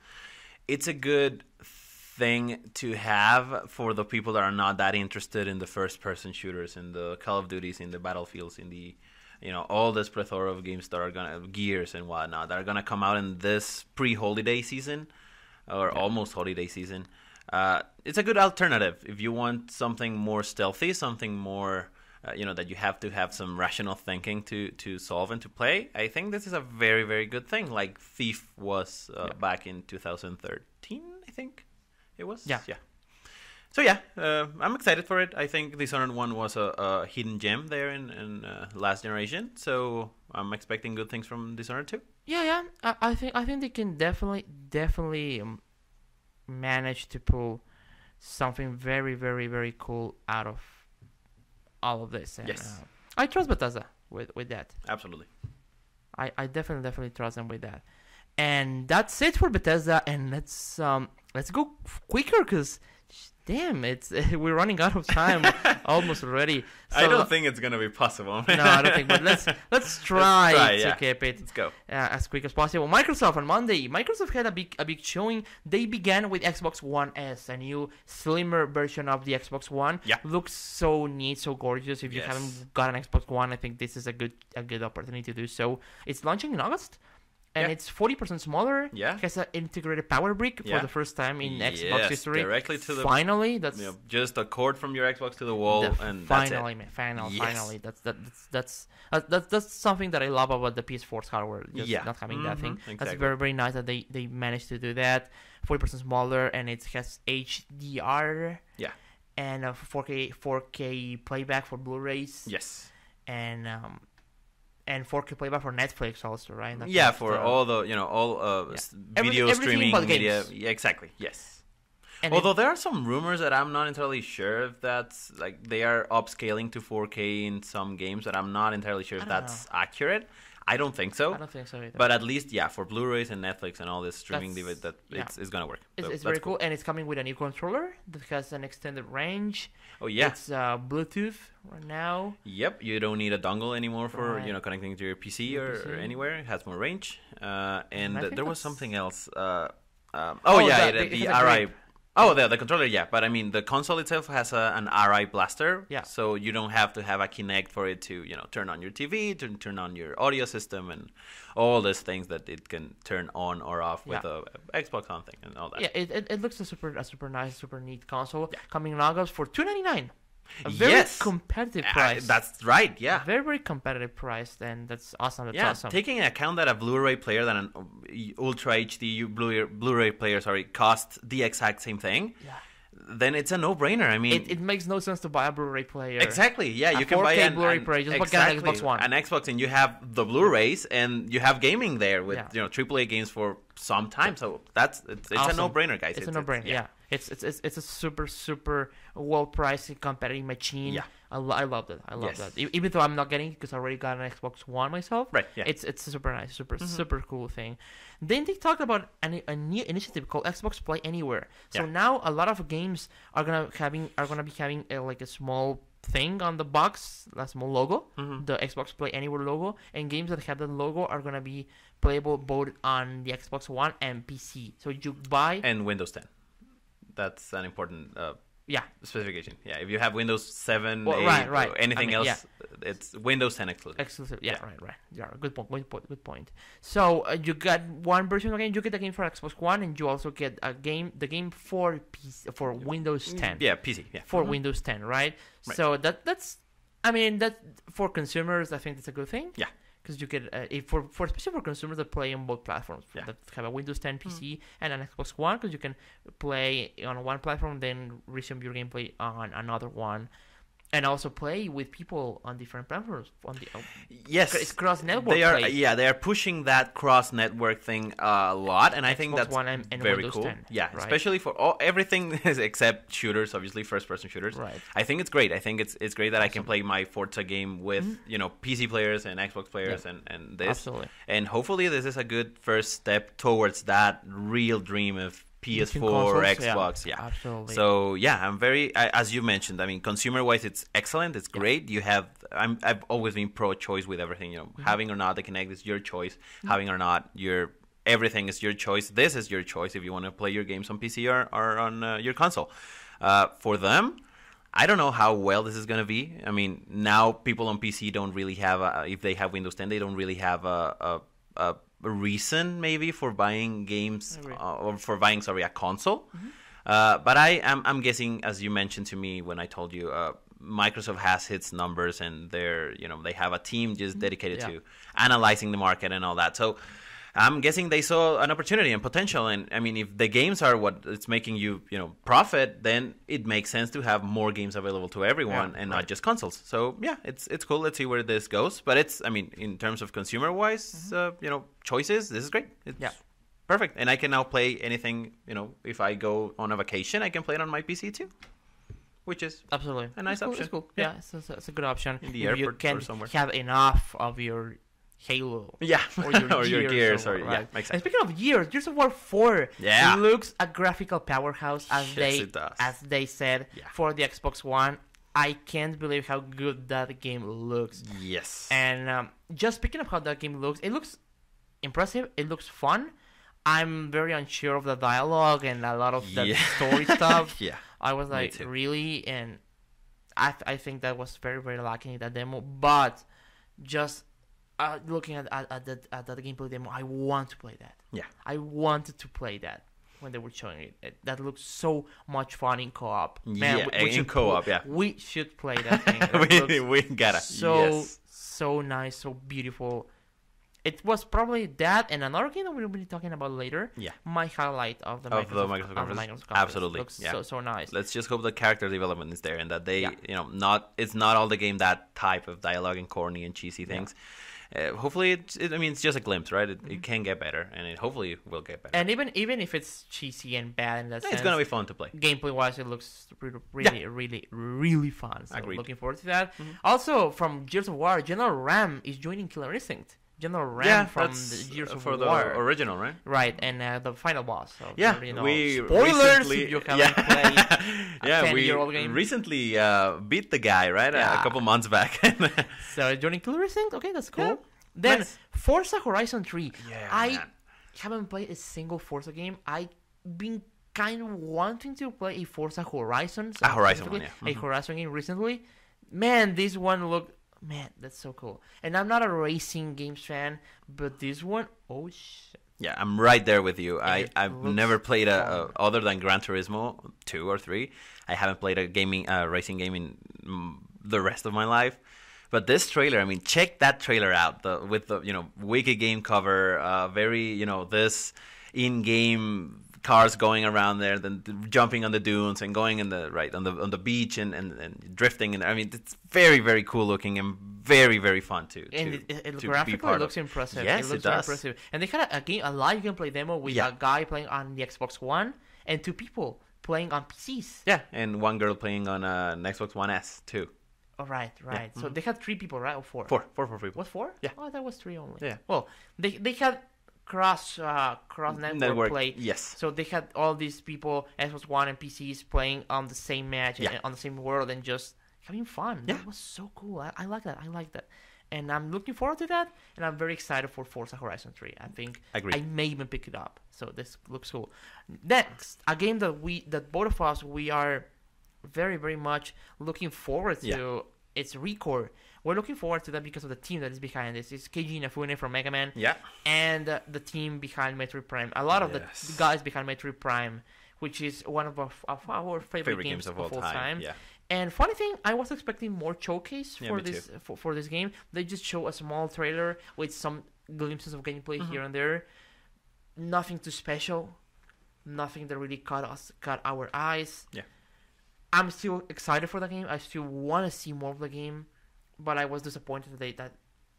it's a good thing to have for the people that are not that interested in the first-person shooters, in the Call of Duties, in the Battlefields, in the, you know, all this plethora of games that are gonna, Gears and whatnot, that are gonna come out in this pre-holiday season or almost holiday season. It's a good alternative if you want something more stealthy, something more, you know, that you have to have some rational thinking to solve and to play. I think this is a very, very good thing, like Thief was back in 2013, I think it was. Yeah. So yeah, I'm excited for it. I think Dishonored 1 was a hidden gem there in last generation, so I'm expecting good things from Dishonored 2. Yeah. I think they can definitely managed to pull something very, very, very cool out of all of this. And, I trust Bethesda with that. Absolutely. I definitely trust them with that. And that's it for Bethesda. And let's go quicker, cause damn, we're running out of time almost already. So, I don't think it's gonna be possible. No, I don't think. But let's try to keep it. Let's go as quick as possible. Microsoft on Monday. Microsoft had a big showing. They began with Xbox One S, a new slimmer version of the Xbox One. Yeah, looks so neat, so gorgeous. If you haven't got an Xbox One, I think this is a good opportunity to do so. It's launching in August. And it's 40% smaller. Yeah, it has an integrated power brick for the first time in Xbox history. Directly to the finally. That's just a cord from your Xbox to the wall, and finally, that's it. Finally, that's something that I love about the PS4's hardware. Just not having that thing. Exactly. That's very, very nice that they managed to do that. 40% smaller, and it has HDR. Yeah, and a 4K playback for Blu-rays. Yes, and 4K playback for Netflix also, right? Netflix, yeah, for all the video streaming media. Yeah, exactly. Yes. And although there are some rumors that I'm not entirely sure if that's like they are upscaling to 4K in some games, that I'm not entirely sure if that's accurate. I don't think so. I don't think so either. But at least, yeah, for Blu-rays and Netflix and all this streaming device, it's gonna work. It's very cool, and it's coming with a new controller that has an extended range. Oh yeah, it's Bluetooth right now. Yep, you don't need a dongle anymore for connecting to your PC or anywhere. It has more range, and there was something else. The RI. Oh, the controller, yeah. But I mean, the console itself has an RI blaster, so you don't have to have a Kinect for it to, turn on your TV, turn on your audio system, and all those things that it can turn on or off with a Xbox One thing and all that. Yeah, it looks a super nice, super neat console coming in August for $299. A very competitive price. That's right, yeah. A very, very competitive price, and that's awesome. Taking into account that a Blu-ray player, that an Ultra HD Blu-ray player, costs the exact same thing, then it's a no-brainer. I mean, it makes no sense to buy a Blu-ray player. Exactly, yeah. You can buy a 4K Blu-ray player, just get an Xbox One. An Xbox, and you have the Blu-rays, and you have gaming there with AAA games for some time. So it's a no-brainer, guys. It's a no-brainer, yeah. It's a super, super well-priced, competitive machine. Yeah. I love it. I love that. Even though I'm not getting it because I already got an Xbox One myself. Right, yeah. It's a super nice, super, super cool thing. Then they talked about a new initiative called Xbox Play Anywhere. So now a lot of games are gonna be having like a small thing on the box, a small logo, the Xbox Play Anywhere logo, and games that have that logo are gonna be playable both on the Xbox One and PC. So you buy and Windows 10. That's an important specification. Yeah, if you have Windows 7, well, 8, right. Or anything else, it's Windows 10 exclusive. Exclusive, right. Yeah, good point. So you got one version of the game. You get the game for Xbox One, and you also get the game for PC, for Windows 10. Yeah, PC. Yeah, for Windows 10, right? So that's for consumers. I think that's a good thing. Yeah. Because you get especially for consumers that play on both platforms, that have a Windows 10 PC and an Xbox One, because you can play on one platform, then resume your gameplay on another one, and also play with people on different platforms. It's cross-network. They are pushing that cross-network thing a lot, and I think that's very cool. Yeah, especially for everything except shooters, obviously first-person shooters. Right. I think it's great. I think it's great that I can play my Forza game with PC players and Xbox players and this. Absolutely. And hopefully this is a good first step towards that real dream of PS4 or Xbox, absolutely. So I'm very, as you mentioned, I mean, consumer-wise, it's excellent. It's great. You have, I've always been pro-choice with everything. Having or not the Kinect is your choice. Having or not your everything is your choice. This is your choice if you want to play your games on PC or on your console. For them, I don't know how well this is going to be. I mean, now people on PC don't really have, if they have Windows 10, they don't really have a reason maybe for buying games or for buying a console, but I'm guessing, as you mentioned to me when I told you, Microsoft has its numbers, and they're they have a team just dedicated to analyzing the market and all that. So I'm guessing they saw an opportunity and potential, and I mean, if the games are what it's making you profit, then it makes sense to have more games available to everyone and not just consoles. So it's cool. Let's see where this goes. But it's, I mean, in terms of consumer wise, choices, this is great. It's perfect. And I can now play anything, if I go on a vacation, I can play it on my PC too, which is absolutely a nice option. It's cool. Yeah, it's a good option. In the airport or somewhere. You can have enough of your Halo. Yeah. Or your, or your Gears. Or, right? Yeah, makes sense. And speaking of Gears of War 4 yeah. looks a graphical powerhouse, as they said, yeah. for the Xbox One. I can't believe how good that game looks. Yes. And just speaking of how that game looks, it looks impressive. It looks fun. I'm very unsure of the dialogue and a lot of the yeah. story stuff. yeah. I was like, really? And I think that was very, very lacking in that demo. But just looking at the gameplay demo, I want to play that. Yeah. I wanted to play that when they were showing it. That looked so much fun in co-op. Man, yeah, we in co-op, yeah. We should play that thing. we gotta. So, yes. so nice, so beautiful. It was probably that and another game that we'll be talking about later. Yeah. My highlight of the Microsoft conference. Absolutely. Looks yeah. so nice. Let's just hope the character development is there and that they, yeah. you know, it's not all the game that type of dialogue and corny and cheesy things. Yeah. Hopefully, it's just a glimpse, right? It can get better, and it hopefully will get better. And even if it's cheesy and bad in that sense, it's gonna be fun to play. Gameplay-wise, it looks really, yeah. really, really fun. So agreed. Looking forward to that. Mm-hmm. Also, from Gears of War, General Ram is joining Killer Instinct. General Ram yeah, from the Gears of War. The original, right? Right, and the final boss. So yeah, you know, spoilers recently, if you haven't yeah. played yeah, 10-year-old game. Recently beat the guy, right? Yeah. A couple months back. So, joining Killer Instinct? Okay, that's cool. Yeah. Then, nice. Forza Horizon 3. Yeah, I haven't played a single Forza game. I've been kind of wanting to play a Forza Horizon. So a Horizon one, yeah. Mm-hmm. A Horizon game recently. Man, this one looked... Man, that's so cool. And I'm not a racing games fan, but this one, oh shit. Yeah, I'm right there with you. I've never played a other than Gran Turismo 2 or 3. I haven't played a racing game in the rest of my life. But this trailer, I mean, check that trailer out. With the wicked game cover, very this in-game cars going around there, then jumping on the dunes and going in the on the beach and drifting, and I mean it's very, very cool looking and very, very fun too. And it graphically looks impressive. Yes, it does. Impressive. And they had a live gameplay demo with yeah. a guy playing on the Xbox One and two people playing on PCs. Yeah, and one girl playing on an Xbox One S too. Oh, right. Yeah. So they had three people, right? Or four? Four people. What, four? Yeah. Oh, that was three only. Yeah. Well, they had. Cross network play. Yes. So they had all these people, Xbox One and PCs, playing on the same match yeah. and on the same world and just having fun. Yeah. That was so cool. I like that. And I'm looking forward to that. And I'm very excited for Forza Horizon 3. I think I may even pick it up. So this looks cool. Next, a game that both of us are very, very much looking forward to. Yeah. It's Recore. We're looking forward to that because of the team that is behind this. It's Keiji Inafune from Mega Man. Yeah. And the team behind Metroid Prime. A lot of yes. the guys behind Metroid Prime, which is one of our favorite games of all time. Yeah. And funny thing, I was expecting more showcase for this game. They just show a small trailer with some glimpses of gameplay here and there. Nothing too special. Nothing that really caught our eyes. Yeah. I'm still excited for the game. I still want to see more of the game. But I was disappointed today that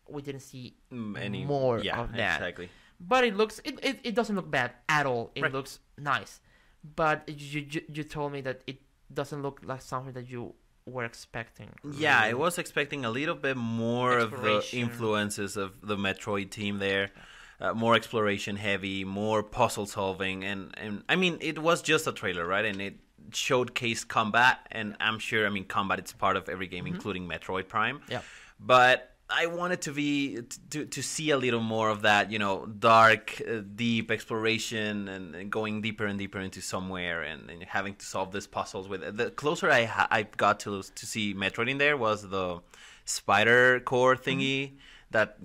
we didn't see more of that. Exactly. But it looks it doesn't look bad at all. It looks nice. But you told me that it doesn't look like something that you were expecting. Yeah, I was expecting a little bit more of the influences of the Metroid team there. More exploration heavy, more puzzle solving, and I mean it was just a trailer, right? And it showcased combat, and I'm sure combat it's part of every game, including Metroid Prime. Yeah. But I wanted to see a little more of that, dark, deep exploration, and going deeper and deeper into somewhere, and having to solve these puzzles. With the closer I got to see Metroid in there was the spider core thingy that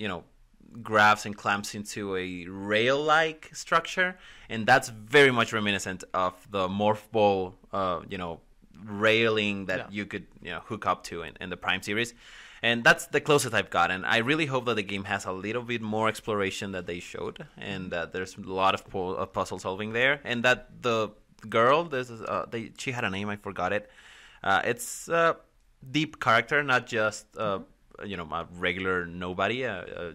grabs and clamps into a rail-like structure, and that's very much reminiscent of the Morph Ball, railing that you could hook up to in the Prime series, and that's the closest I've got. And I really hope that the game has a little bit more exploration that they showed, and that there's a lot of puzzle solving there, and that the girl, she had a name, I forgot it. It's a deep character, not just. A regular nobody,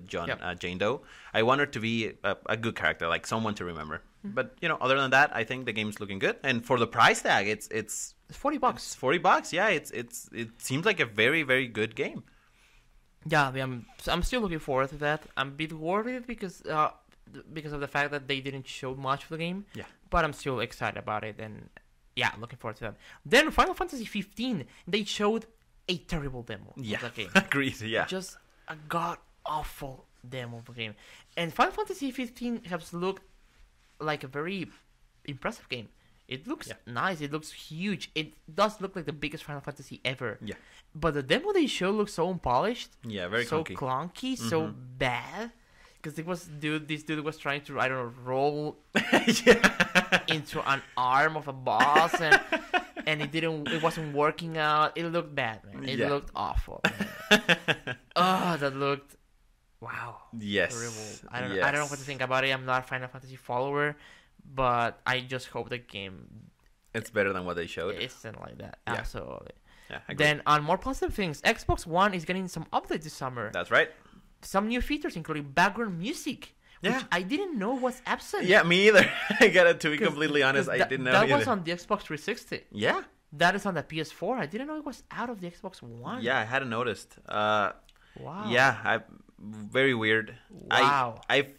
Jane Doe. I want her to be a good character, like someone to remember. But other than that, I think the game's looking good. And for the price tag, it's $40. Yeah, it seems like a very, very good game. yeah, I'm still looking forward to that. I'm a bit worried because of the fact that they didn't show much of the game. Yeah. But I'm still excited about it, and yeah, looking forward to that. Then Final Fantasy 15, they showed a terrible demo. Yeah, of the game. Agreed. Yeah, just a god awful demo of the game. And Final Fantasy 15 has looked like a very impressive game. It looks nice. It looks huge. It does look like the biggest Final Fantasy ever. Yeah. But the demo they showed looks so unpolished. Yeah, very clunky, mm-hmm. so bad. Because this dude was trying to, I don't know, roll into an arm of a boss, and it wasn't working out. It looked bad, man. It looked awful. Man. Oh, that looked yes. Terrible. I don't know what to think about it. I'm not a Final Fantasy follower, but I just hope the game, it's better than what they showed. It's like that. Yeah. Absolutely. Yeah, then on more positive things, Xbox One is getting some updates this summer. That's right. Some new features, including background music, which I didn't know was absent. Yeah, me either. I gotta, to be completely honest, I didn't know that was on the Xbox 360. Yeah. That is on the PS4. I didn't know it was out of the Xbox One. Yeah, I hadn't noticed. Wow. Yeah, very weird. Wow. I've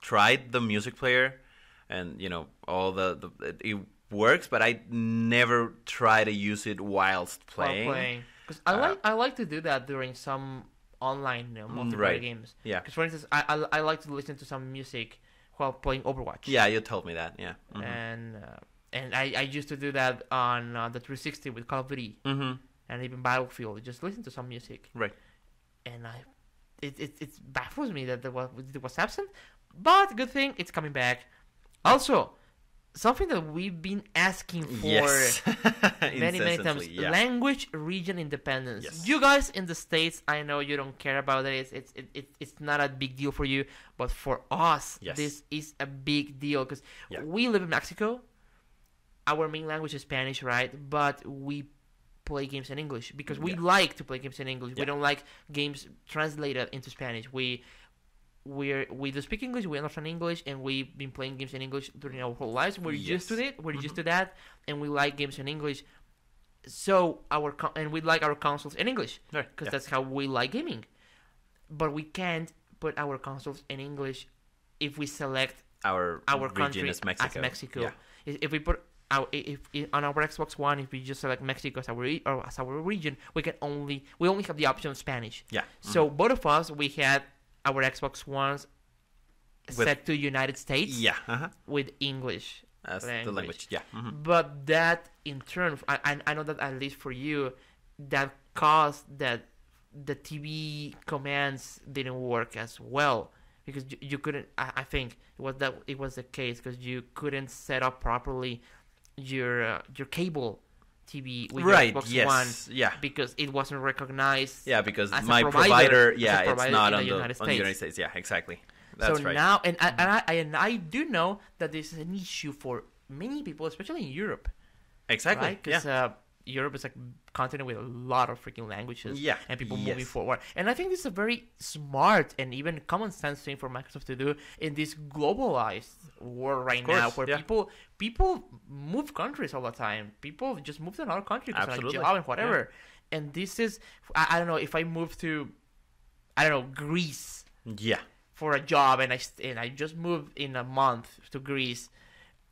tried the music player, and, you know, all it works, but I never try to use it whilst playing. Because I like to do that during some online multiplayer games. Yeah. Because, for instance, I like to listen to some music while playing Overwatch. Yeah, you told me that. Yeah. Mm-hmm. And I used to do that on the 360 with Call of Duty, mm-hmm. and even Battlefield. Just listen to some music. Right. And it baffles me that it was absent. But good thing it's coming back. Also, something that we've been asking for many times, language region independence. Yes. You guys in the States, I know you don't care about it. It's not a big deal for you, but for us, this is a big deal because we live in Mexico. Our main language is Spanish, right? But we play games in English because we like to play games in English. Yeah. We don't like games translated into Spanish. We do speak English, we understand English, and we've been playing games in English during our whole lives. We're used to it, we're used to that, and we like games in English. So we like our consoles in English because that's how we like gaming. But we can't put our consoles in English if we select our country as Mexico. Yeah. If we put on our Xbox One, if we just select Mexico as our region, we only have the option of Spanish. Yeah. Mm-hmm. So both of us, we had our Xbox Ones set to United States with English as the language. Yeah. Mm-hmm. But that, in turn, I know that at least for you, that caused that the TV commands didn't work as well because you couldn't. I think it was the case because you couldn't set up properly your cable TV with Xbox One, because it wasn't recognized. Yeah, because my provider, it's not on the United States. Yeah, exactly. That's right. So now, and I do know that this is an issue for many people, especially in Europe. Exactly. Right? Because Europe is a continent with a lot of freaking languages. Yeah. And people moving forward. And I think this is a very smart and even common sense thing for Microsoft to do in this globalized world right now, where people move countries all the time. People just move to another country because of a job and whatever. Yeah. And this is, I don't know, if I move to, I don't know, Greece. Yeah. For a job, and I just moved in a month to Greece,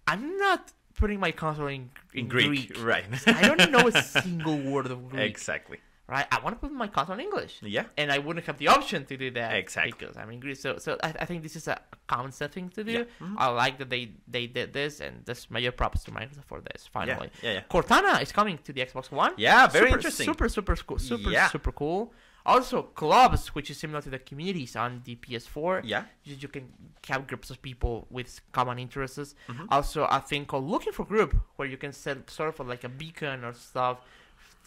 I'm not putting my console in Greek. Right. I don't know a single word of Greek. Exactly. Right. I want to put my console in English. Yeah. And I wouldn't have the option to do that. Exactly. Because I'm in Greece. So I think this is a common sense thing to do. Yeah. Mm-hmm. I like that they did this, and this major props to Microsoft for this, finally. Yeah. Cortana is coming to the Xbox One. Yeah, very interesting. Super cool. Also, clubs, which is similar to the communities on the PS4. Yeah. You can have groups of people with common interests. Mm-hmm. Also, a thing called Looking for Group, where you can set sort of like a beacon or stuff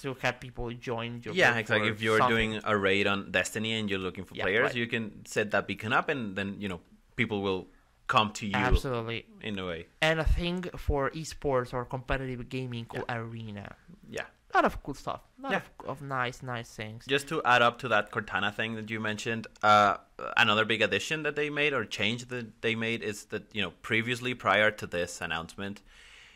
to have people join your group. Yeah, exactly. If you're doing a raid on Destiny and you're looking for players, you can set that beacon up, and then, you know, people will come to you. Absolutely. In a way. And a thing for esports or competitive gaming called Arena. Yeah. A lot of cool stuff. A lot of nice things. Just to add up to that Cortana thing that you mentioned, another big addition that they made, or change that they made, is that, you know, previously, prior to this announcement,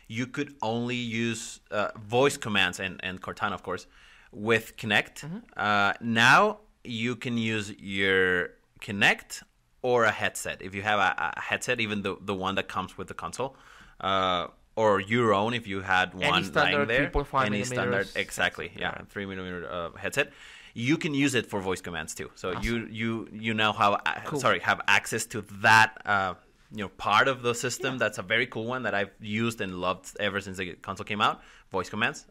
you could only use voice commands and Cortana, of course, with Kinect. Mm-hmm. Now you can use your Kinect or a headset. If you have a headset, even the one that comes with the console, or your own if you had one lying there. Any standard 3.5 millimeters. Exactly, yeah, 3 millimeter headset. You can use it for voice commands too. So awesome. you now have have access to that part of the system. Yeah. That's a very cool one that I've used and loved ever since the console came out. Voice commands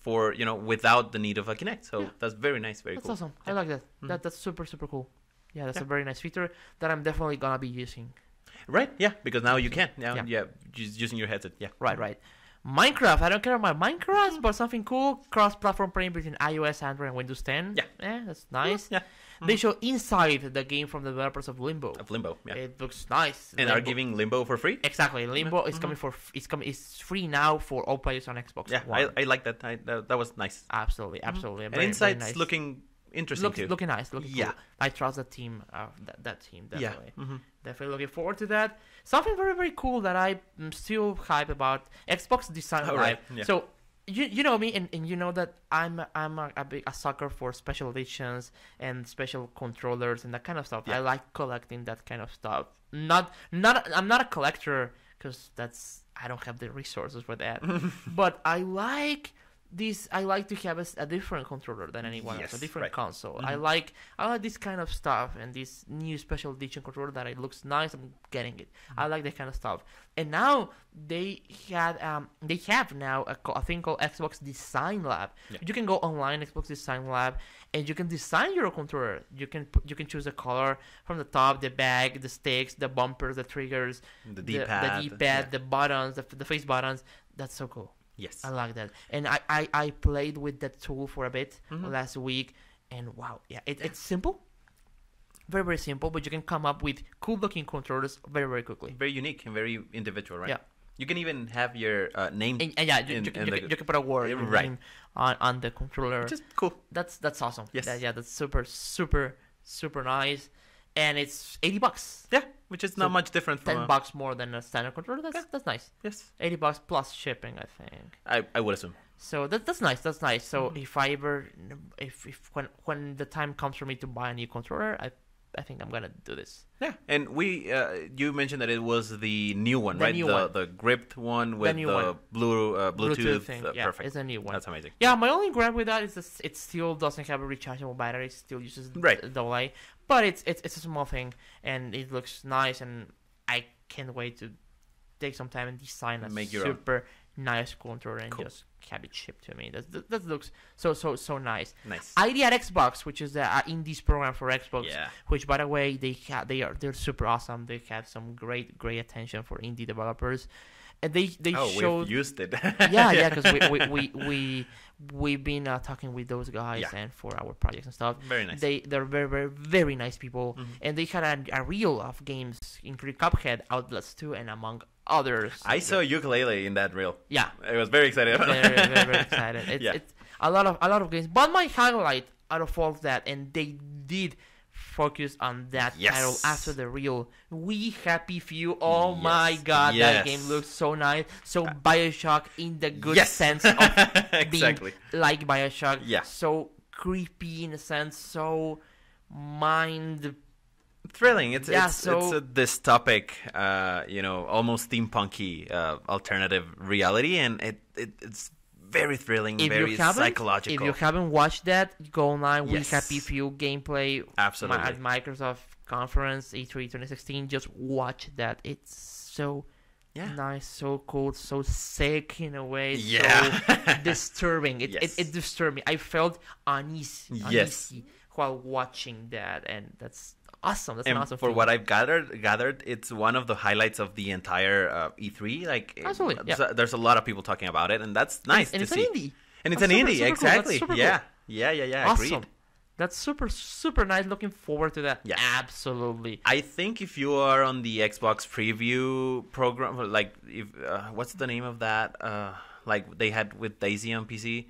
for without the need of a Kinect. So yeah. That's very nice, very cool. That's awesome. Yeah. I like that. Mm-hmm. That's super cool. Yeah, that's a very nice feature that I'm definitely gonna be using. Right? Yeah, because now you can. Now, yeah, just using your headset. Yeah. Right. Minecraft. I don't care about Minecraft, but something cool. Cross-platform playing between iOS, Android, and Windows 10. Yeah. That's nice. Yeah. Mm-hmm. They show Inside, the game from the developers of Limbo. Yeah. It looks nice. And Limbo. Are giving Limbo for free? Exactly. Limbo is coming for it's free now for all players on Xbox One. Yeah, I like that. That was nice. Absolutely. Mm-hmm. And Inside's nice. Looking interesting too. Looking nice. Looking cool. I trust that team. That team definitely. Yeah. Mm-hmm. Definitely looking forward to that. Something very cool that I'm still hyped about. Xbox Design Live. Yeah. So you know me, and you know that I'm a big sucker for special editions and special controllers and that kind of stuff. Yeah. I like collecting that kind of stuff. I'm not a collector because I don't have the resources for that. But I like this. I like to have a different controller than anyone else, a different console. Mm-hmm. I like this kind of stuff and this new special edition controller that it looks nice. I'm getting it. Mm-hmm. I like that kind of stuff. And now they have now a thing called Xbox Design Lab. Yeah. You can go online, Xbox Design Lab, and you can design your controller. You can choose the color from the top, the back, the sticks, the bumpers, the triggers, the D-pad, the buttons, the face buttons. That's so cool. Yes, I like that, and I played with that tool for a bit last week, and wow, yeah, it's simple, very simple, but you can come up with cool looking controllers very quickly. Very unique and very individual, right? Yeah, you can even have your name. You can put a word name on the controller. Just cool. That's awesome. Yes, that's super nice, and it's $80. Yeah. Which is not much different from $10 more than a standard controller. That's nice. Yes, $80 plus shipping, I think. I would assume. So that's nice. That's nice. So if I ever, when the time comes for me to buy a new controller, I think I'm gonna do this. Yeah, and you mentioned that it was the new one, right? The gripped one with the Bluetooth thing. Perfect. It's a new one. That's amazing. Yeah, my only gripe with that is it still doesn't have a rechargeable battery. It still uses AA, but it's a small thing, and it looks nice, and I can't wait to take some time and design a super nice controller and just have it shipped to me. That looks so nice. Nice. ID at Xbox, which is the indies program for Xbox, which by the way they're super awesome. They have some great attention for indie developers, and they showed. We've used it. yeah, because we've been talking with those guys and for our projects and stuff. Very nice. They're very nice people, and they had a reel of games, including Cuphead, Outlast 2, and among others. I saw ukulele in that reel. Yeah, I was very excited. Very excited. It's a lot of games. But my highlight out of all of that, and they did focus on that title after the reel. We Happy Few. Oh my God, that game looks so nice. So Bioshock in the good sense of being like Bioshock. Yeah. So creepy in a sense. So mind. Thrilling. It's a dystopic, almost steampunky alternative reality, and it's very thrilling, very psychological. If you haven't watched that, go online. We Happy Few gameplay at Microsoft conference E3 2016. Just watch that. It's so nice, so cool, so sick in a way. So disturbing. It disturbed me. I felt uneasy while watching that, and that's. Awesome! That's an awesome. For what I've gathered, it's one of the highlights of the entire E3. Like, absolutely, there's a lot of people talking about it, and that's nice to see. And it's an indie, exactly. Cool. Yeah. Awesome. Agreed. That's super nice. Looking forward to that. Yeah, absolutely. I think if you are on the Xbox preview program, like, if what's the name of that? Like they had with Daisy on PC.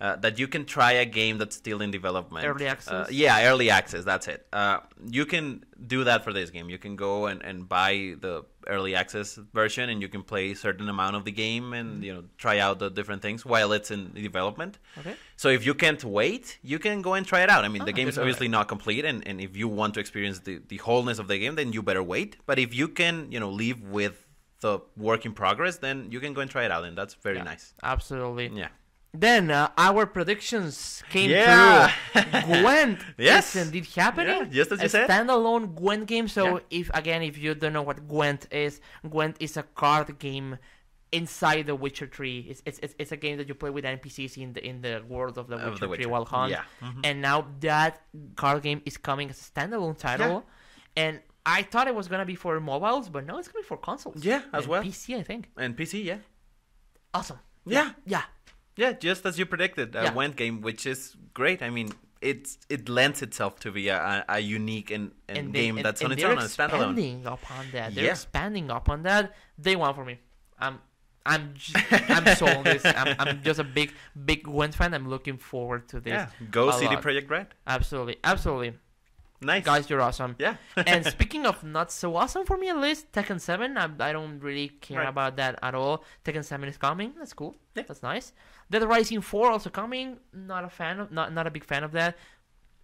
that you can try a game that's still in development. Early access? Yeah, early access, that's it. You can do that for this game. You can go and buy the early access version, and you can play a certain amount of the game and you know, try out the different things while it's in development. Okay. So if you can't wait, you can go and try it out. I mean, the game's obviously not complete, and if you want to experience the wholeness of the game, then you better wait. But if you can, you know, live with the work in progress, then you can go and try it out, and that's very nice. Absolutely. Yeah. Then our predictions came true. Gwent is indeed happening. Yeah, just as you said. A standalone Gwent game. So if you don't know what Gwent is a card game inside The Witcher 3. It's a game that you play with NPCs in the world of The Witcher 3 Wild Hunt. Yeah. And now that card game is coming as a standalone title. Yeah. And I thought it was gonna be for mobiles, but no, it's gonna be for consoles. Yeah, as well. PC, I think. And PC, yeah. Awesome. Yeah. Yeah. Yeah, just as you predicted, a Gwent game, which is great. I mean, it lends itself to be a unique and game that's on its own, a standalone. They're expanding upon that. They're expanding upon that. Day one for me. I'm sold on this. I'm just a big Gwent fan. I'm looking forward to this. Yeah. Go CD Projekt Red. Absolutely, absolutely. Nice. Guys, you're awesome. Yeah. And speaking of not so awesome for me, at least, Tekken 7, I don't really care about that at all. Tekken 7 is coming. That's cool. Yeah. That's nice. Dead Rising 4 also coming. Not a fan of, not a big fan of that.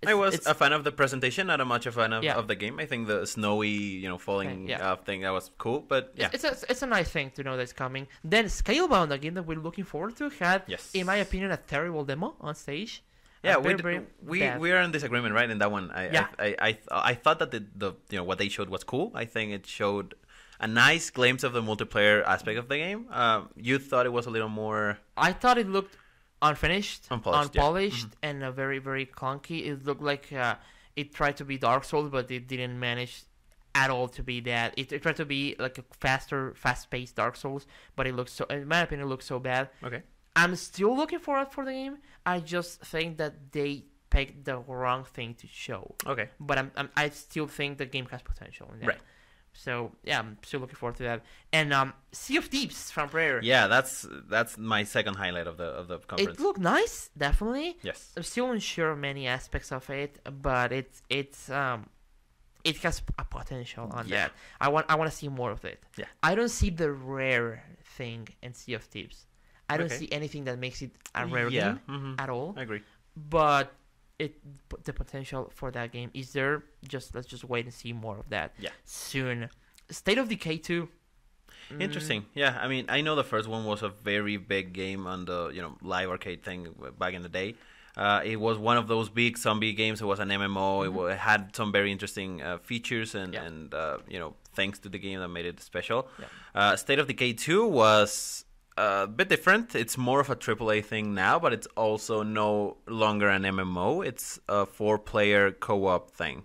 I was a fan of the presentation, not a much a fan of the game. I think the snowy, you know, falling thing, that was cool, but yeah. It's a nice thing to know that's coming. Then Scalebound, a game that we're looking forward to, had, in my opinion, a terrible demo on stage. Yeah, we are in disagreement, right? In that one, I thought that the you know what they showed was cool. I think it showed a nice glimpse of the multiplayer aspect of the game. You thought it was a little more. I thought it looked unfinished, unpolished, and very, very clunky. It looked like it tried to be Dark Souls, but it didn't manage at all to be that. It tried to be like a fast-paced Dark Souls, but it looks so. In my opinion, it looks so bad. Okay. I'm still looking forward for the game. I just think that they picked the wrong thing to show. Okay. But I still think the game has potential in that. Right. So yeah, I'm still looking forward to that. And Sea of Thieves from Prey. Yeah, that's my second highlight of the conference. It looked nice, definitely. Yes. I'm still unsure of many aspects of it, but it has a potential on that. I want to see more of it. Yeah. I don't see the rare thing in Sea of Thieves. I don't see anything that makes it a rare game at all. I agree. But the potential for that game is there. Let's just wait and see more of that soon. State of Decay 2. Interesting. Yeah, I mean, I know the first one was a very big game on the live arcade thing back in the day. It was one of those big zombie games. It was an MMO. It had some very interesting features and you know, things to the game that made it special. Yeah. State of Decay 2 was a bit different. It's more of a AAA thing now, but it's also no longer an MMO. It's a 4-player co-op thing.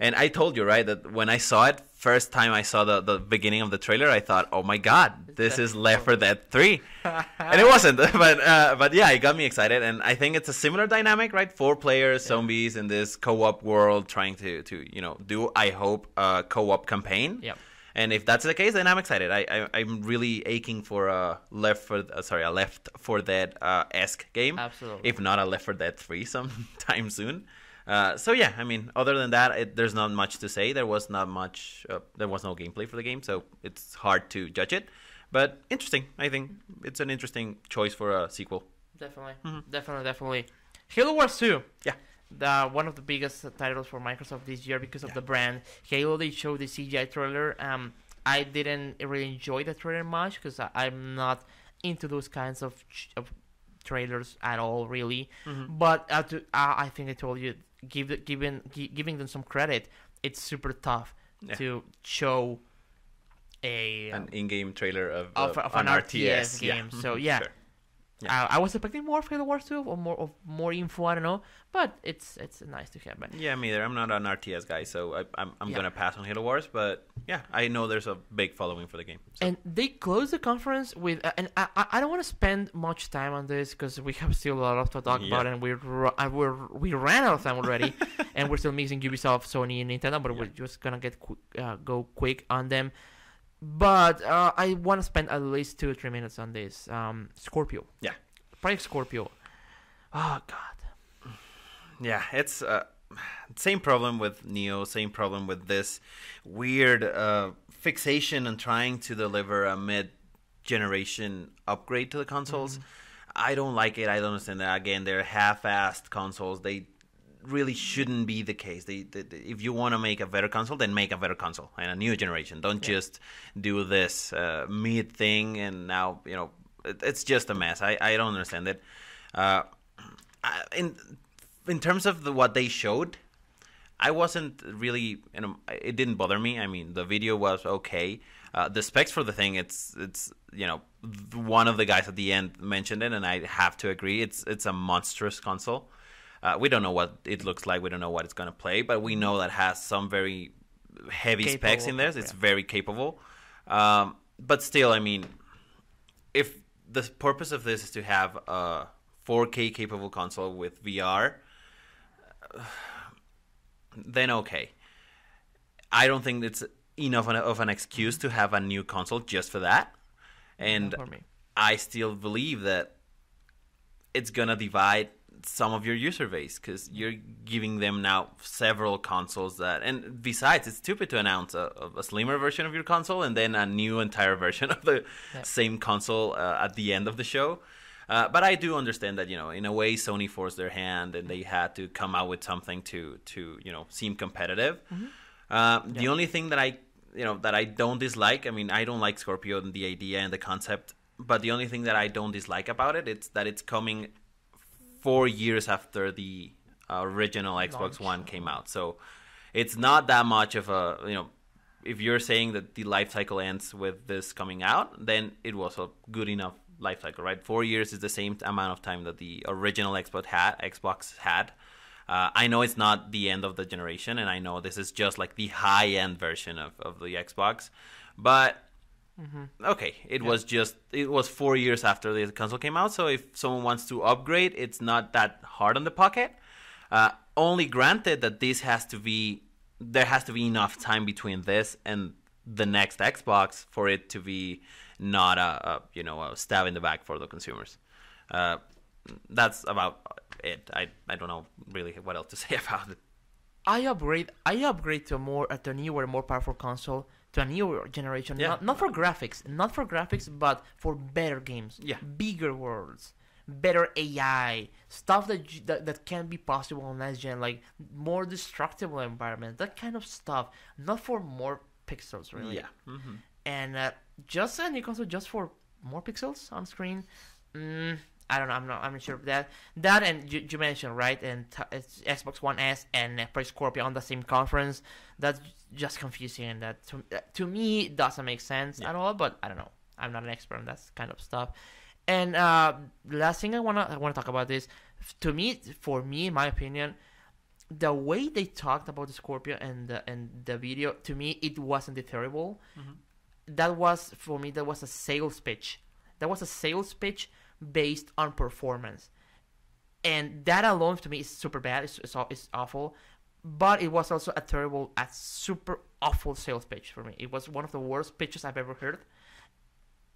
And I told you, right, that when I saw it, first time I saw the beginning of the trailer, I thought, oh my God, this is Left 4 Dead 3. And it wasn't, but yeah, it got me excited. And I think it's a similar dynamic, right? 4 players, zombies in this co-op world trying to you know, do, I hope, a co-op campaign. Yep. And if that's the case, then I'm excited. I'm really aching for a Left 4 Dead esque game. Absolutely. If not a Left 4 Dead 3 sometime soon. So yeah, I mean, other than that, there's not much to say. There was no gameplay for the game, so it's hard to judge it. But interesting. I think it's an interesting choice for a sequel. Definitely, definitely. Halo Wars 2. Yeah. One of the biggest titles for Microsoft this year because of the brand. Halo, they showed the CGI trailer. I didn't really enjoy the trailer much because I'm not into those kinds of trailers at all, really. But I think I told you, giving them some credit, it's super tough to show an in-game trailer of an RTS game. Yeah. So yeah. Sure. Yeah. I was expecting more of Halo Wars 2 or more info, I don't know, but it's nice to have. Yeah, me either. I'm not an RTS guy, so I'm going to pass on Halo Wars, but yeah, I know there's a big following for the game. So. And they closed the conference with, and I don't want to spend much time on this because we have still a lot to talk about, and we ran out of time already, and we're still missing Ubisoft, Sony, and Nintendo, but we're just going to go quick on them. But I want to spend at least 2 or 3 minutes on this. Scorpio. Yeah. Project Scorpio. Oh, God. Yeah, it's same problem with Neo, same problem with this weird fixation on trying to deliver a mid-generation upgrade to the consoles. Mm-hmm. I don't like it. I don't understand that. Again, they're half-assed consoles. They really shouldn't be the case. They if you want to make a better console, then make a better console and a new generation. Don't just do this mid thing and now, you know, it's just a mess. I don't understand it. In terms of what they showed, I wasn't really, you know, it didn't bother me. I mean, the video was okay. The specs for the thing, it's you know, one of the guys at the end mentioned it, and I have to agree, it's a monstrous console. We don't know what it looks like. We don't know what it's going to play, but we know that has some very heavy specs in there. It's very capable. But still, I mean, if the purpose of this is to have a 4K capable console with VR, then okay. I don't think it's enough of an excuse to have a new console just for that. And for me, I still believe that it's going to divide some of your user base, because you're giving them now several consoles that, and besides, it's stupid to announce a slimmer version of your console and then a new entire version of the same console at the end of the show. But I do understand that, you know, in a way, Sony forced their hand and they had to come out with something to you know, seem competitive. Mm-hmm. The only thing that I don't dislike, I mean, I don't like Scorpio and the idea and the concept, but the only thing that I don't dislike about it, it's that it's coming 4 years after the original Xbox One came out. So it's not that much of a, you know, if you're saying that the life cycle ends with this coming out, then it was a good enough life cycle, right? 4 years is the same amount of time that the original Xbox had. I know it's not the end of the generation, and I know this is just like the high-end version of the Xbox, but okay, it was 4 years after the console came out, so if someone wants to upgrade, it's not that hard on the pocket. Only granted that there has to be enough time between this and the next Xbox for it to be not a stab in the back for the consumers. That's about it. I don't know really what else to say about it. I upgrade to a newer, more powerful console, to a newer generation, not for graphics, but for better games, bigger worlds, better AI, stuff that can be possible on next gen, like more destructible environment, that kind of stuff, not for more pixels, really. Yeah. Mm-hmm. And just a new console just for more pixels on screen, I don't know, I'm not sure of that. That, and you mentioned, right, and it's Xbox One S and Prey Scorpio on the same conference. That's just confusing, and that to me doesn't make sense at all, but I don't know. I'm not an expert on that kind of stuff. And last thing I wanna talk about is, for me, in my opinion, the way they talked about the Scorpio and the video, to me, it wasn't terrible. Mm-hmm. That was a sales pitch. That was a sales pitch based on performance, and that alone to me is super bad. It's awful, but it was also a super awful sales pitch for me. It was one of the worst pitches I've ever heard,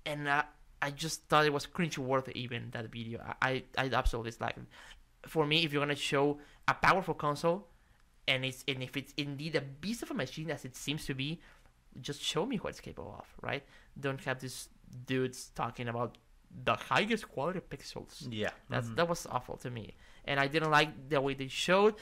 and I just thought it was cringe-worthy, even that video. I absolutely dislike it. For me, if you're gonna show a powerful console, and if it's indeed a beast of a machine as it seems to be, just show me what it's capable of, right? Don't have these dudes talking about the highest quality pixels. Yeah, that was awful to me, and I didn't like the way they showed,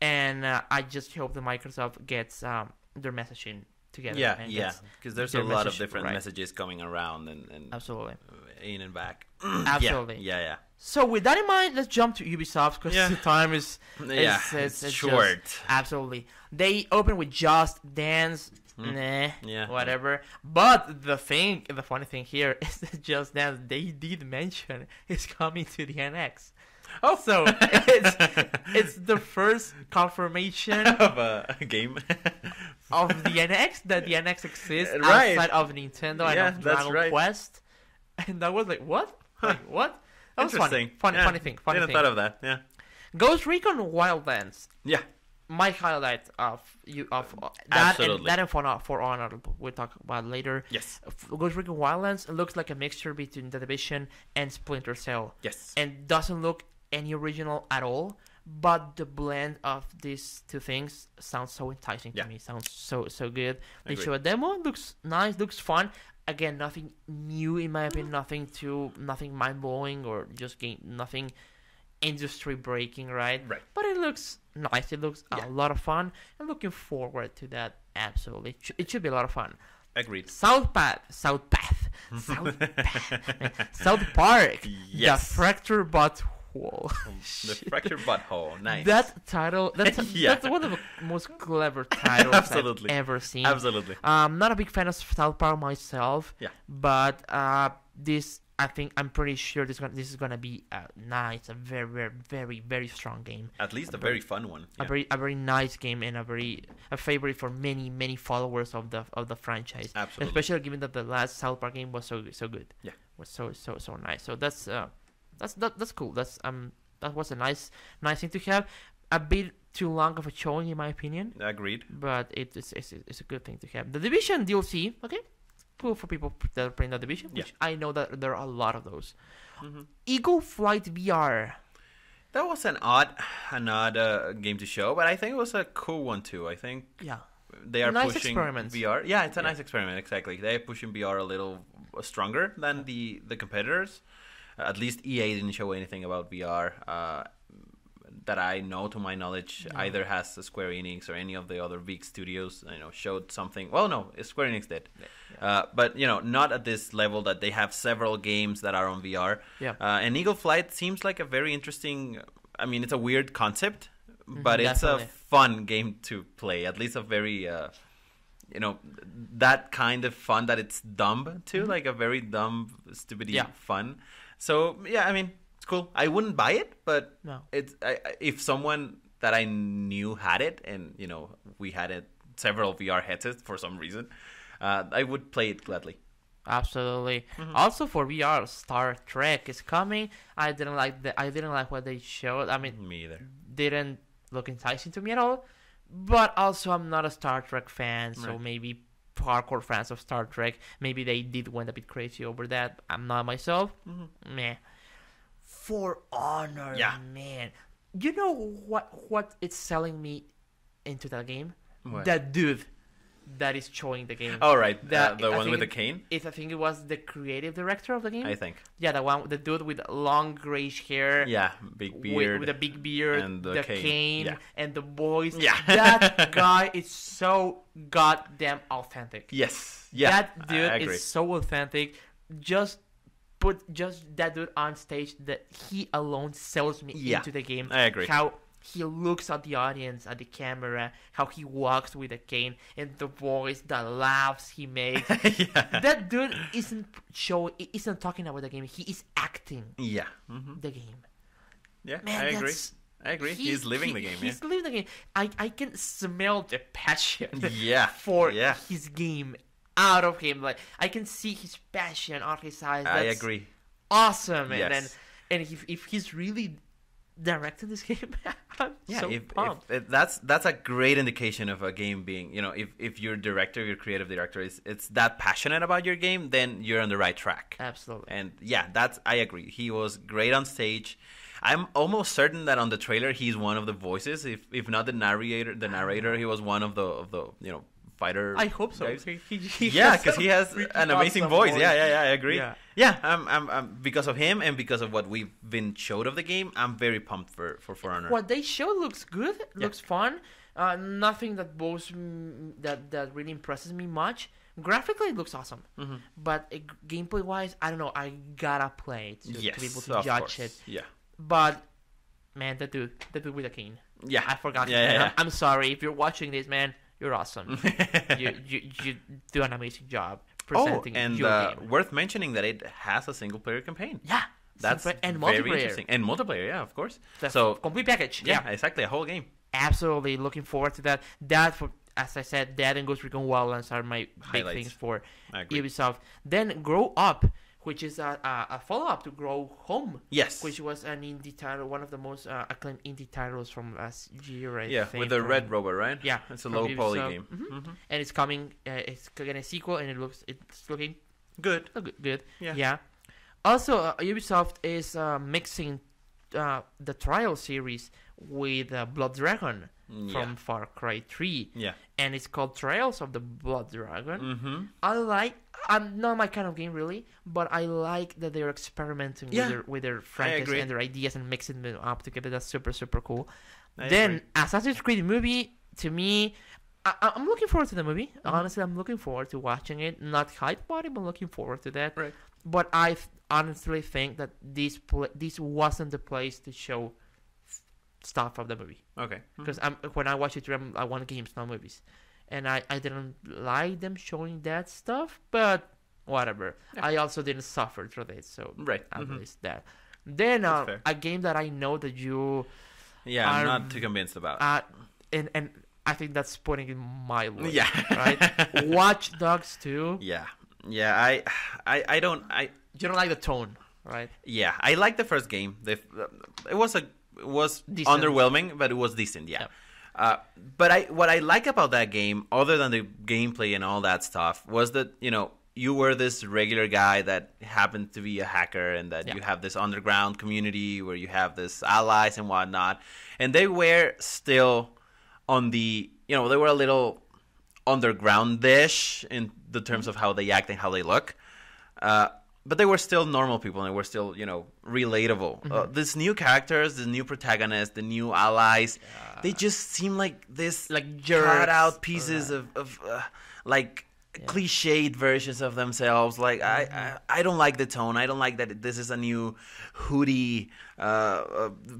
and I just hope that Microsoft gets their messaging together. Yeah, because there's a lot of different messages coming around and absolutely in and back. Absolutely. Yeah. So with that in mind, let's jump to Ubisoft, because the time is short. Absolutely, they open with Just Dance. Whatever. But the funny thing here is that Just Dance, they did mention, is coming to the NX. Oh, so it's the first confirmation of a game of the NX, that the NX exists outside of Nintendo and of Dragon Quest. And I was like, what? Like, what? That was funny. Funny thing. Thought of that. Yeah. Ghost Recon Wildlands. Yeah. My highlight of that, and For Honor, we'll talk about later. Yes. Ghost Recon Wildlands looks like a mixture between The Division and Splinter Cell. Yes. And doesn't look any original at all, but the blend of these two things sounds so enticing to me. Sounds so good. They show a demo, looks nice, looks fun. Again, nothing new in my opinion, nothing mind blowing or just nothing industry breaking, right? But it looks nice. It looks a lot of fun. I'm looking forward to that. Absolutely, it should be a lot of fun. Agreed. South Park. Yes. The Fractured Butthole. The Fractured Butthole. Nice. That title. That's that's one of the most clever titles I've ever seen. Absolutely. I'm not a big fan of South Park myself. Yeah. But this, I think, I'm pretty sure this is gonna be a nice, a very, very, very, very strong game. At least a very fun one. Yeah. A very nice game and a favorite for many, many followers of the franchise. Absolutely. Especially given that the last South Park game was so good. Yeah. Was so nice. So that's cool. That was a nice thing to have. A bit too long of a showing, in my opinion. Agreed. But it's a good thing to have. The Division DLC. Okay. Cool for people that are playing The Division, which I know that there are a lot of those. Eagle Flight VR. That was an odd game to show, but I think it was a cool one too. I think they are pushing VR. Yeah, it's a nice experiment, exactly. They are pushing VR a little stronger than the competitors. At least EA didn't show anything about VR that I know, to my knowledge. Either has Square Enix or any of the other big studios, showed something. Well, no, Square Enix did. Yeah. But, not at this level that they have several games that are on VR. Yeah. And Eagle Flight seems like a very interesting, it's a weird concept, but it's a fun game to play. At least a very, that kind of fun that it's dumb to, like a very dumb, stupid fun. So, it's cool. I wouldn't buy it, but if someone that I knew had it, and we had it, several VR headsets for some reason, I would play it gladly. Absolutely. Also for VR, Star Trek is coming. I didn't like what they showed. Me either. Didn't look enticing to me at all. But also, I'm not a Star Trek fan, so maybe hardcore fans of Star Trek, maybe they went a bit crazy over that. I'm not myself. Meh. For Honor, man. You know what it's selling me into that game? What? That dude that is showing the game. Oh, right. The one with the cane? I think it was the creative director of the game. I think. Yeah, the dude with long grayish hair. Yeah, big beard. With a big beard. And the cane. Yeah. And the voice. Yeah. That guy is so goddamn authentic. Yes. Yeah, that dude is so authentic. Just that dude on stage, that he alone sells me into the game. I agree. How he looks at the audience, at the camera, how he walks with a cane, and the voice, the laughs he makes. That dude isn't talking about the game. He is acting. Yeah. The game. Yeah, man, I agree. He's living the game. He's living the game. I can smell the passion. For his game. Out of him, I can see his passion on his eyes. That's awesome. And if he's really directing this game, I'm so pumped. That's a great indication of a game being, if your creative director is that passionate about your game, then you're on the right track. Absolutely. And I agree. He was great on stage. I'm almost certain that on the trailer he's one of the voices, if not the narrator. The narrator, he was one of the fighter. I hope so. Because he has an amazing voice. I agree. Yeah, I'm because of him and because of what we've been showed of the game, I'm very pumped for Honor. What they show looks good, looks fun. Nothing that really impresses me much. Graphically, it looks awesome, but gameplay-wise, I don't know. I gotta play it to be able to judge it. Yeah, but man, that dude with a cane. Yeah, I forgot. I'm sorry if you're watching this, man. You're awesome. you do an amazing job presenting your game. Worth mentioning that it has a single-player campaign. Yeah. That's very interesting. And multiplayer, yeah, of course. So complete package. Yeah, exactly. A whole game. Absolutely. Looking forward to that. As I said, that and Ghost Recon Wildlands are my big things for Ubisoft. Then Grow Up, which is a follow-up to Grow Home. Yes. Which was an indie title, one of the most acclaimed indie titles from last year, I think. With the Red Rover, right? Yeah. It's a low-poly game. And it's coming, it's getting a sequel, and it's looking good. Good. Yeah. Also, Ubisoft is mixing the trial series with Blood Dragon from Far Cry 3. Yeah. And it's called Trials of the Blood Dragon. Mm-hmm. I'm not my kind of game really, but I like that they're experimenting with their franchise and their ideas and mixing them up together. That's super, super cool. Then Assassin's Creed movie, to me, I'm looking forward to the movie. Mm-hmm. Honestly, I'm looking forward to watching it. Not hyped about it, but looking forward to that. Right. But I honestly think that this wasn't the place to show stuff of the movie. Okay. Because when I watch it, I want games, not movies. And I didn't like them showing that stuff, but whatever. Yeah. I also didn't suffer through it, so at least that. Then a game that I know that you are not too convinced about. And I think that's putting in my list. Yeah. Right? Watch Dogs 2. Yeah. Yeah, I don't... You don't like the tone, right? Yeah, I like the first game. It was decent. Underwhelming, but it was decent, yeah. But what I like about that game, other than the gameplay and all that stuff, was that, you were this regular guy that happened to be a hacker, and that you have this underground community where you have this allies and whatnot. And they were still on the... they were a little underground-ish in the terms of how they act and how they look. But they were still normal people, and they were still, relatable. Mm-hmm. These new characters, the new protagonists, the new allies, they just seem like this, cut-out pieces of cliched versions of themselves. I don't like the tone. I don't like that this is a new hoodie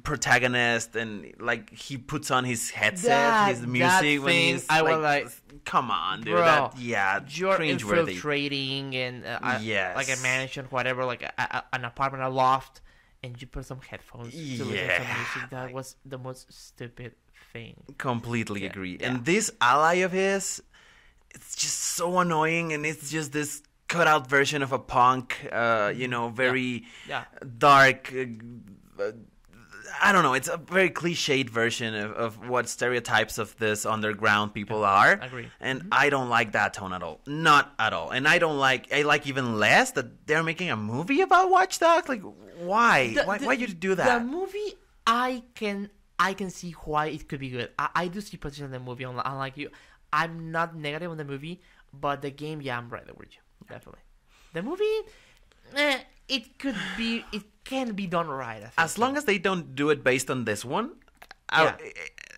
protagonist, and he puts on his headset, his music when he's come on, dude. Bro, you're infiltrating and like I mentioned, whatever, an apartment, a loft, and you put some headphones to listen to music. That was the most stupid thing. Completely agree. Yeah. And this ally of his, it's just so annoying, and it's just this cut-out version of a punk, very dark. I don't know. It's a very cliched version of what stereotypes of this underground people are. I agree. And I don't like that tone at all. Not at all. And I like even less that they're making a movie about Watch Dogs. Why? Why you do that? The movie, I can see why it could be good. I do see potential in the movie, unlike you. I'm not negative on the movie, but the game, I'm right there with you, definitely. The movie, it can be done right, I think. As long as they don't do it based on this one,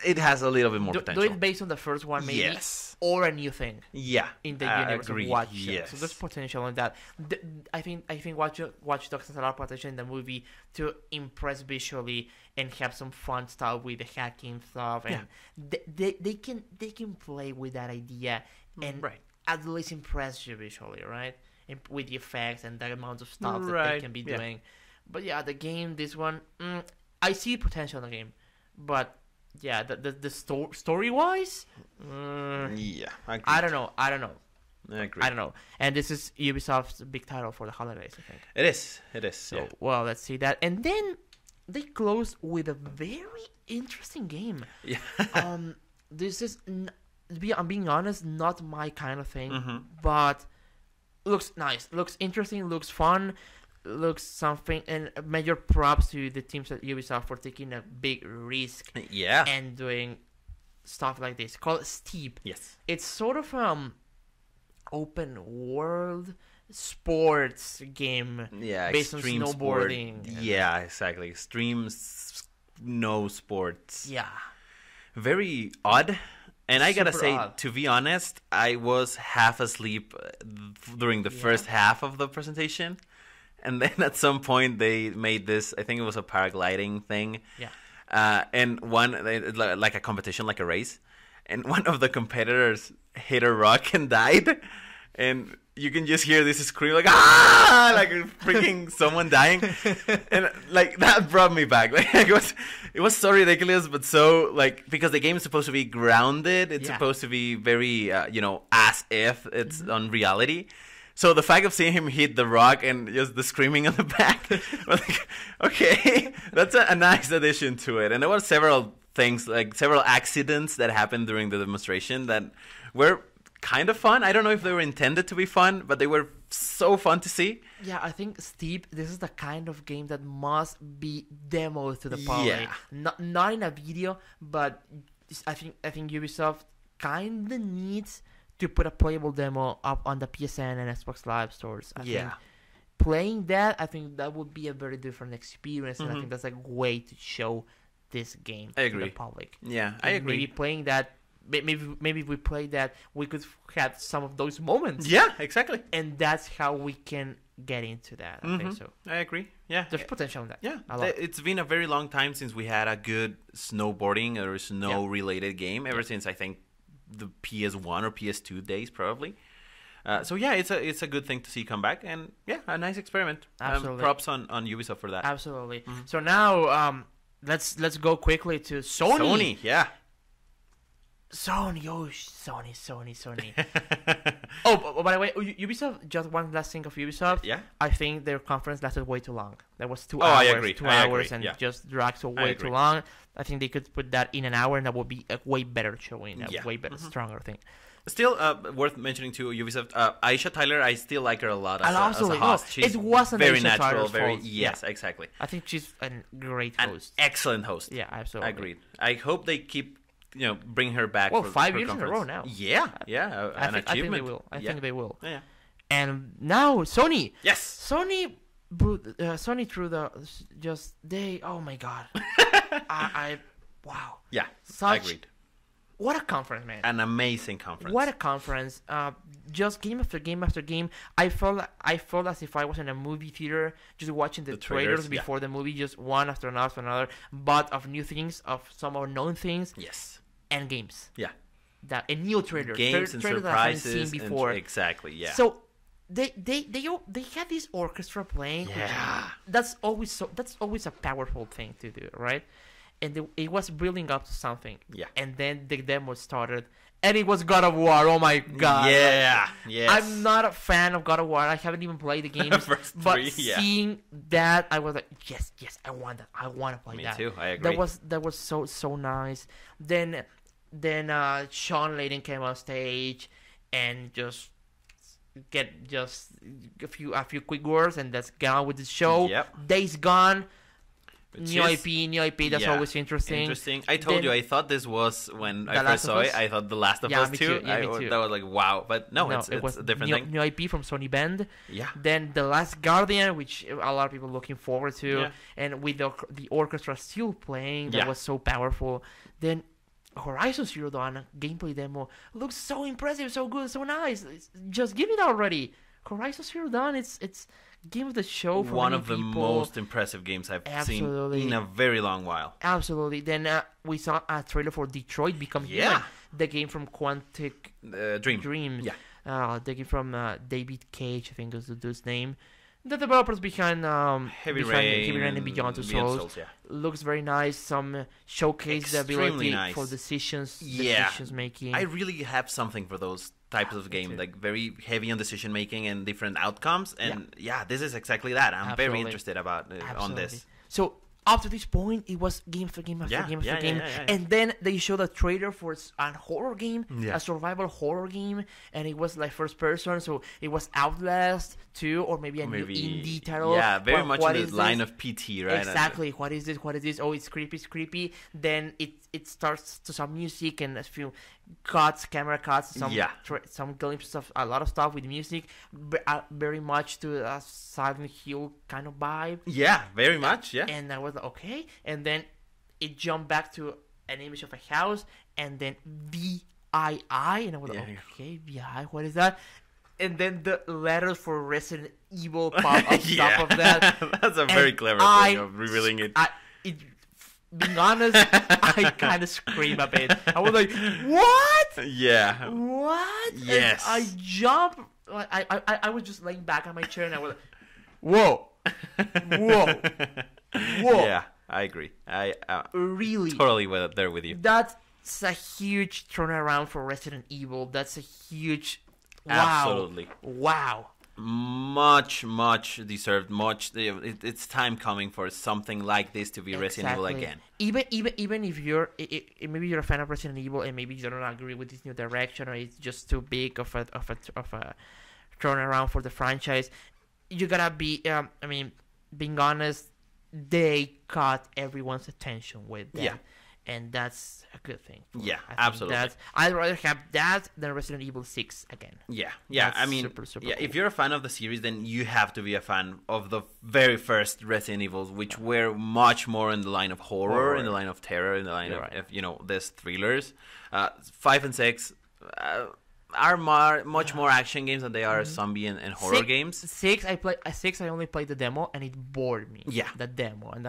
it has a little bit more potential. Do it based on the first one, maybe, or a new thing. Yeah, in the universe of Watch Dogs. Yes. So there's potential in that. I think Watch Dogs has a lot of potential in the movie to impress visually and have some fun stuff with the hacking stuff, and they can play with that idea and at least impress you visually, right? And with the effects and the amount of stuff that they can be doing. But the game, this one, I see potential in the game, but the story wise, I don't know. Agreed. I don't know. And this is Ubisoft's big title for the holidays, I think. It is. So well, let's see that, and then they close with a very interesting game. Yeah. This is, I'm being honest, not my kind of thing, but looks nice, looks interesting, looks fun, looks something. And major props to the teams at Ubisoft for taking a big risk. Yeah. And doing stuff like this. Called Steep. Yes. It's sort of open world sports game based on snowboarding. Yeah, exactly. Extreme snow sports. Yeah. Very odd. And I gotta say, to be honest, I was half asleep during the first half of the presentation. And then at some point they made this, I think it was a paragliding thing. Yeah. And like a competition, like a race. And one of the competitors hit a rock and died. And you can just hear this scream like freaking someone dying, and that brought me back. It was so ridiculous, but so because the game is supposed to be grounded, it's supposed to be very as if it's on reality. So the fact of seeing him hit the rock and just the screaming on the back, okay, that's a nice addition to it. And there were several things, several accidents that happened during the demonstration that were kind of fun. I don't know if they were intended to be fun, but they were so fun to see. Yeah, I think, Steve, this is the kind of game that must be demoed to the public. Yeah. Not in a video, but I think Ubisoft kind of needs to put a playable demo up on the PSN and Xbox Live stores. I think playing that, I think that would be a very different experience, and I think that's a way to show this game to the public. Yeah, and I agree. Maybe playing that, maybe if we play that, we could have some of those moments. Yeah, exactly. And that's how we can get into that. I think so. I agree. Yeah, there's potential in that. Yeah, it's been a very long time since we had a good snowboarding or snow-related game. Ever since I think the PS1 or PS2 days, probably. So yeah, it's a good thing to see come back, and yeah, a nice experiment. Absolutely. Props on Ubisoft for that. Absolutely. So now let's go quickly to Sony. Sony. Oh, by the way, Ubisoft. Just one last thing of Ubisoft. Yeah. I think their conference lasted way too long. That was two hours. I agree. 2 hours and just dragged way too long. I think they could put that in an hour, and that would be a way better showing, way better, stronger thing. Still worth mentioning too, Ubisoft. Aisha Tyler, I still like her a lot as a host. She's it wasn't very Aisha natural, Tyler's very fault. Yes, yeah. Exactly. I think she's a great host, an excellent host. Yeah, absolutely. Agreed. I hope they keep, bring her back. Well, 5 years in a row now. Yeah, yeah, an achievement. I think they will. Yeah. And now Sony. Yes. Sony threw oh my god. Wow. Yeah. Agreed. What a conference, man. An amazing conference. What a conference. Just game after game after game. I felt as if I was in a movie theater just watching the trailers before the movie, just one after another after another, but of new things, of some unknown things. Yes. And games. Yeah. And new trailers. Games and trailers surprises. That I haven't seen before. Exactly, yeah. So they had this orchestra playing. Yeah. That's always a powerful thing to do, right? And it was building up to something. Yeah. And then the demo started, and it was God of War. Oh my god. Yeah. Yes. I'm not a fan of God of War. I haven't even played the games. Seeing that, I was like, yes, I want that. I want to play that. Me too. I agree. That was so nice. Then Sean Layden came on stage and just get just a few quick words, and that's gone with the show. Yep. Days gone. New IP. That's always interesting. I told you, I thought this was when I first saw it. I thought The Last of Us 2. Yeah, me too. That was like, wow. But no it was a different thing. New IP from Sony Bend. Yeah. Then The Last Guardian, which a lot of people are looking forward to. Yeah. And with the orchestra still playing, that was so powerful. Then Horizon Zero Dawn gameplay demo looks so impressive, so good, so nice. Just give it already. Horizon Zero Dawn, it's game of the show for one of the people. Most impressive games I've seen in a very long while. Absolutely. Then we saw a trailer for Detroit Become Human, the game from Quantic Dream. Yeah, the game from David Cage, I think is the dude's name, the developers behind Heavy Rain and Beyond Two Souls. Yeah. Looks very nice. Some showcase extremely the ability nice. For decisions making. I really have something for those types of game, like very heavy on decision making and different outcomes, and this is exactly that. I'm very interested about on this. So up to this point, it was game after game after game after game, and then they showed a trailer for a horror game, a survival horror game, and it was like first person, so it was Outlast 2 or maybe new indie title. Yeah, very much in the line of PT, right? Exactly. What is this? What is this? Oh, it's creepy. It's creepy. Then it starts to some music and a few camera cuts, some glimpses of a lot of stuff with music, very much to a Silent Hill kind of vibe. Yeah, very much. Yeah. And I was like, okay, and then it jumped back to an image of a house, and then VII, and I was like, okay, VII, what is that? And then the letters for Resident Evil pop up top of that. That's a very clever thing of revealing it. Being honest, I kind of screamed a bit. I was like, what? Yeah. What? Yes. And I jumped. I was just laying back on my chair, and I was like, whoa. Whoa. Whoa. Yeah, I agree. I really totally there with you. That's a huge turnaround for Resident Evil. That's a huge... Wow. Absolutely. Wow. Much deserved. It's time coming for something like this to be Resident Evil again. Even if maybe you're a fan of Resident Evil and maybe you don't agree with this new direction, or it's just too big of a turnaround for the franchise. You gotta be, I mean, being honest, they caught everyone's attention with that. Yeah. And that's a good thing. Yeah, absolutely. I'd rather have that than Resident Evil 6 again. Yeah, yeah. That's, I mean, super, super cool. If you're a fan of the series, then you have to be a fan of the very first Resident Evils, which were much more in the line of horror, in the line of terror, in the line of, you know, these thrillers. 5 and 6 are much more action games than they are zombie and horror games. Six, I only played the demo, and it bored me. Yeah, the demo, and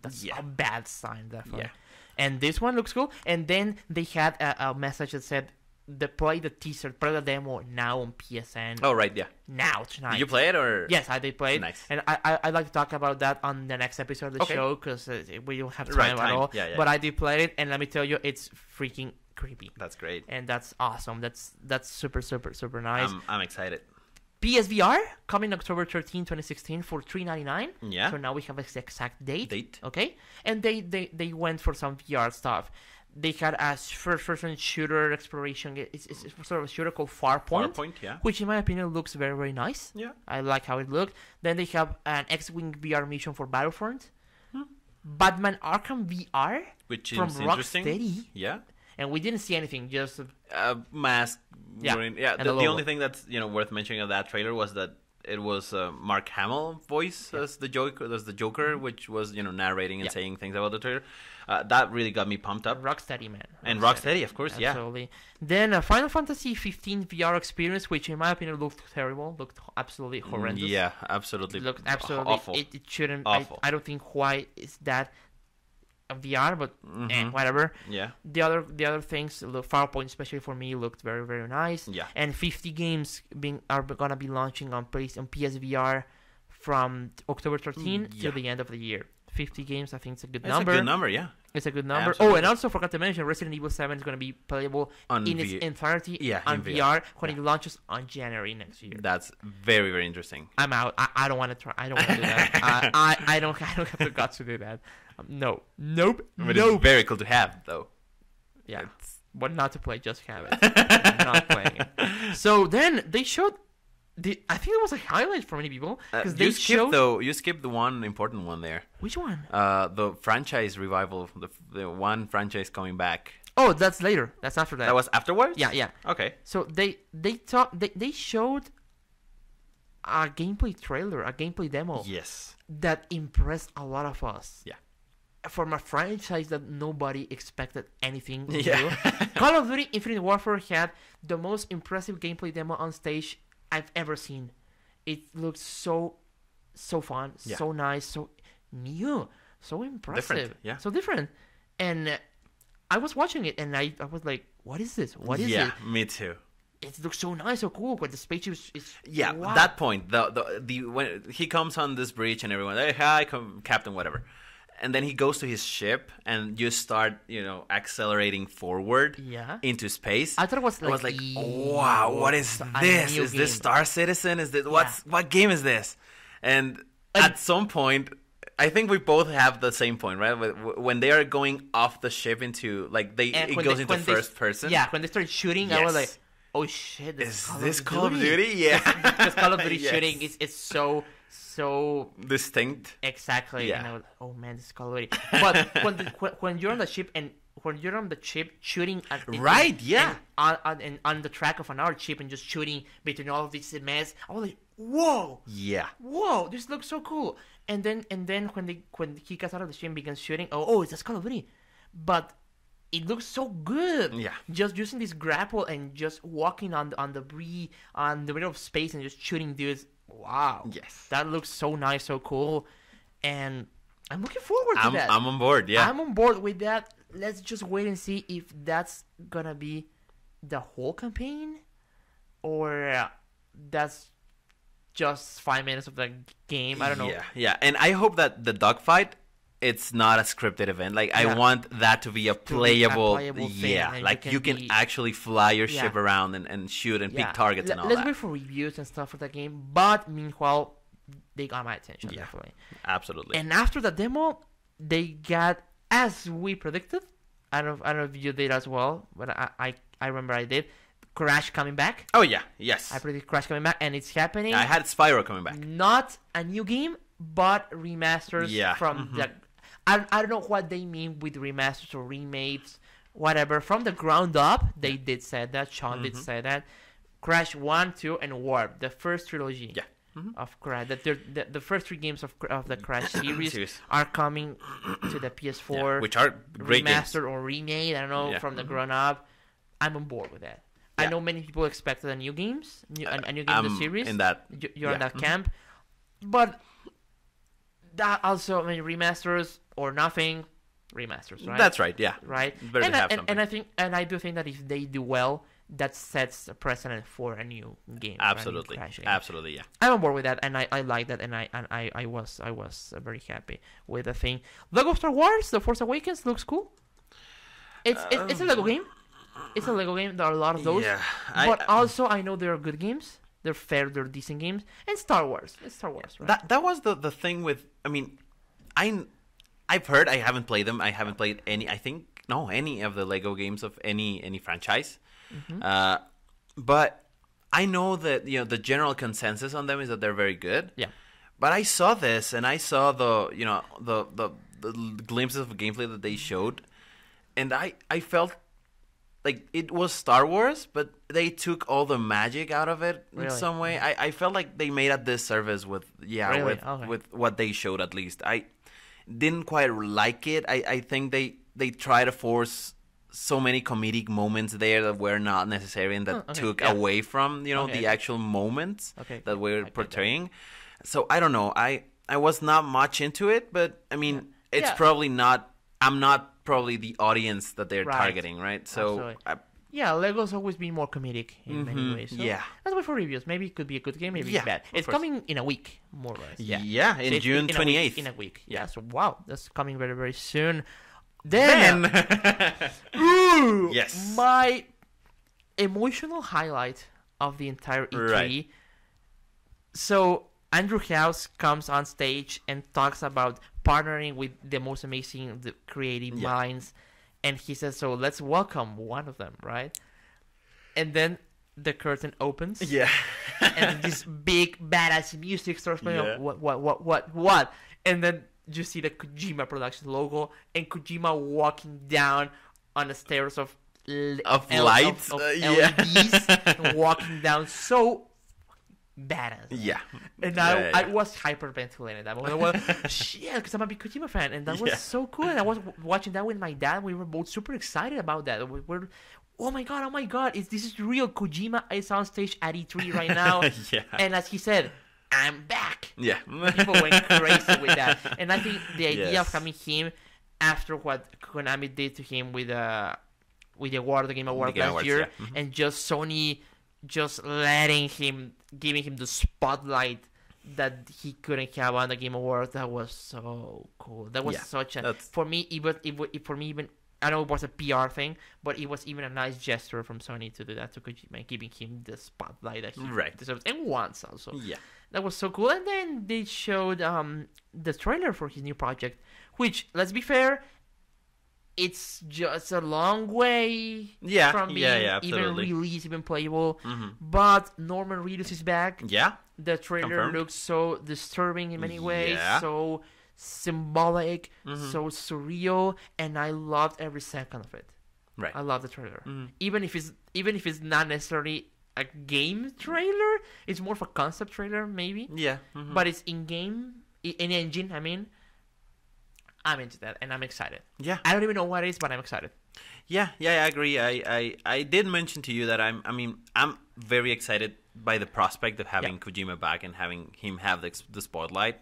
that's a bad sign, definitely. Yeah. And this one looks cool. And then they had a message that said, play the teaser, play the demo now on PSN. Oh, right, yeah. Now, tonight. Did you play it? Or? Yes, I did play it. Nice. And I'd like to talk about that on the next episode of the show, because we don't have time at all. Yeah, yeah. But I did play it, and let me tell you, it's freaking creepy. That's great. And that's awesome. That's super, super, super nice. I'm excited. PSVR coming October 13, 2016 for $3.99. Yeah. So now we have the exact date. Okay. And they went for some VR stuff. They had a first-person shooter exploration. It's sort of a shooter called Farpoint. Farpoint, yeah. Which, in my opinion, looks very, very nice. Yeah. I like how it looked. Then they have an X-Wing VR mission for Battlefront. Hmm. Batman Arkham VR. Which is interesting. From Rocksteady. Yeah. And we didn't see anything, just a mask. Yeah, the only thing that's worth mentioning of that trailer was that it was Mark Hamill voice as the Joker, which was narrating and saying things about the trailer. That really got me pumped up. Rocksteady, man. And Rocksteady, of course, absolutely. Then Final Fantasy 15 VR experience, which in my opinion looked terrible, looked absolutely horrendous. Yeah, absolutely. It looked absolutely awful. It shouldn't. Awful. I don't think why is that. VR, but whatever. Yeah. The other things, the Farpoint especially for me looked very, very nice. Yeah. And 50 games are gonna be launching on PSVR from October 13 till the end of the year. 50 games, I think it's a good number. It's a good number, yeah. It's a good number. Absolutely. Oh, and also forgot to mention, Resident Evil 7 is gonna be playable in its entirety on VR when it launches on January next year. That's very, very interesting. I'm out. I don't want to try. I don't want to do that. I don't have the guts to do that. Nope. It's very cool to have, though. Yeah. What not to play, just have it. Not playing it. So then they showed... I think it was a highlight for many people. You skipped the one important one there. Which one? The franchise revival. The one franchise coming back. Oh, that's later. That's after that. That was afterwards? Yeah, yeah. Okay. So they showed a gameplay trailer, a gameplay demo. Yes. That impressed a lot of us. Yeah. From a franchise that nobody expected anything to do. Call of Duty Infinite Warfare had the most impressive gameplay demo on stage I've ever seen. It looked so fun, so nice, so new, so impressive, so different. And I was watching it, and I was like, what is this? What is it? Yeah, me too. It looks so nice, so cool. But the speech is wow. That point, when he comes on this bridge and everyone, hey, hi, Captain, whatever. And then he goes to his ship, and you start, accelerating forward into space. I thought it was like, wow, what is this? Is this Star Citizen? Is this what game is this? And at some point, I think we both have the same point, right? When they are going off the ship into it goes into first person. Yeah, when they start shooting, I was like, oh shit, is this Call of Duty? Yeah, because Call of Duty shooting is so distinct. Exactly. Yeah. And I was, oh man, this is Call of Duty. But when you're on the ship shooting at on the track of another ship and just shooting between all of this mess, I was like, whoa. Yeah. Whoa, this looks so cool. And then when he gets out of the ship and begins shooting, oh, it's just Call of Duty. But it looks so good. Yeah. Just using this grapple and just walking on debris on the middle of space and just shooting dudes. Wow. Yes. That looks so nice, so cool. And I'm looking forward to that. I'm on board, yeah. I'm on board with that. Let's just wait and see if that's going to be the whole campaign or that's just 5 minutes of the game. I don't know. Yeah, yeah. And I hope that the dogfight, it's not a scripted event. Like, I want that to be a playable thing. Yeah, like you can actually fly your ship around and shoot and pick targets and all that. Let's wait for reviews and stuff for that game. But meanwhile, they got my attention, definitely. Absolutely. And after the demo, they got, as we predicted, I don't know if you did as well, but I remember I did, Crash coming back. Oh, yeah. Yes. I predict Crash coming back, and it's happening. I had Spyro coming back. Not a new game, but remasters from the... I don't know what they mean with remasters or remakes, whatever. From the ground up, they did say that. Sean did say that. Crash 1, 2, and Warp, the first trilogy of Crash. The first three games of the Crash series are coming to the PS4. Yeah, which are great remastered games. Or remade, I don't know, from the ground up. I'm on board with that. Yeah. I know many people expected a new game of the series. In that, you're in that camp. But that also, I mean, remasters or nothing, remasters, right? That's right, yeah. Right? And I do think that if they do well, that sets a precedent for a new game. Absolutely, right? Absolutely, yeah. I'm on board with that, and I like that, and I was very happy with the thing. Lego Star Wars: The Force Awakens looks cool. It's a Lego game. It's a Lego game. There are a lot of those, but also I know there are good games. They're fair. They're decent games. And Star Wars. It's Star Wars, right? That was the thing with. I mean, I've heard. I haven't played them. I haven't played any. I think any of the Lego games of any franchise. But I know that the general consensus on them is that they're very good. Yeah. But I saw this, and I saw the glimpses of gameplay that they showed, and I felt like it was Star Wars, but they took all the magic out of it in some way. I felt like they made a disservice with with what they showed. At least I didn't quite like it. I think they try to force so many comedic moments there that were not necessary and that took away from the actual moments that we're portraying. So I don't know. I was not much into it, but I mean, it's probably not. I'm not probably the audience that they're targeting, right? So Lego's always been more comedic in many ways. So let's wait for reviews. Maybe it could be a good game. Maybe it's bad. It's coming in a week, more or less. Yeah, in June 28th. In a week. Yeah. So that's coming very, very soon. Then my emotional highlight of the entire E3. Right. So Andrew House comes on stage and talks about partnering with the most amazing creative minds, and he says, "So let's welcome one of them, right?" And then the curtain opens. Yeah. And this big badass music starts playing. Yeah. What? And then you see the Kojima Productions logo and Kojima walking down on a stairs of lights, LEDs, and walking down so badass. Yeah, and I was hyperventilating at that moment. Well, shit, because I'm a big Kojima fan, and that was so cool. And I was watching that with my dad. We were both super excited about that. We're oh my god, this is real. Kojima is on stage at E3 right now, and as he said, I'm back. Yeah. People went crazy with that. And I think the idea of having him after what Konami did to him with the award, the Game Award last year, and just Sony just letting him, giving him the spotlight that he couldn't have on the Game Award, that was so cool. That was such a... For me, even I know it was a PR thing, but it was even a nice gesture from Sony to do that to Kojima, giving him the spotlight that he deserves and wants also. Yeah. That was so cool. And then they showed the trailer for his new project, which, let's be fair, it's just a long way from being even released, even playable. But Norman Reedus is back. Yeah. The trailer looks so disturbing in many ways, so symbolic, so surreal, and I loved every second of it. Right. I love the trailer. Even if it's not necessarily a game trailer, it's more of a concept trailer, maybe. Yeah. But it's in engine. I mean, I'm into that, and I'm excited. Yeah. I don't even know what it is, but I'm excited. Yeah, I agree. I did mention to you that I'm very excited by the prospect of having Kojima back and having him have the spotlight.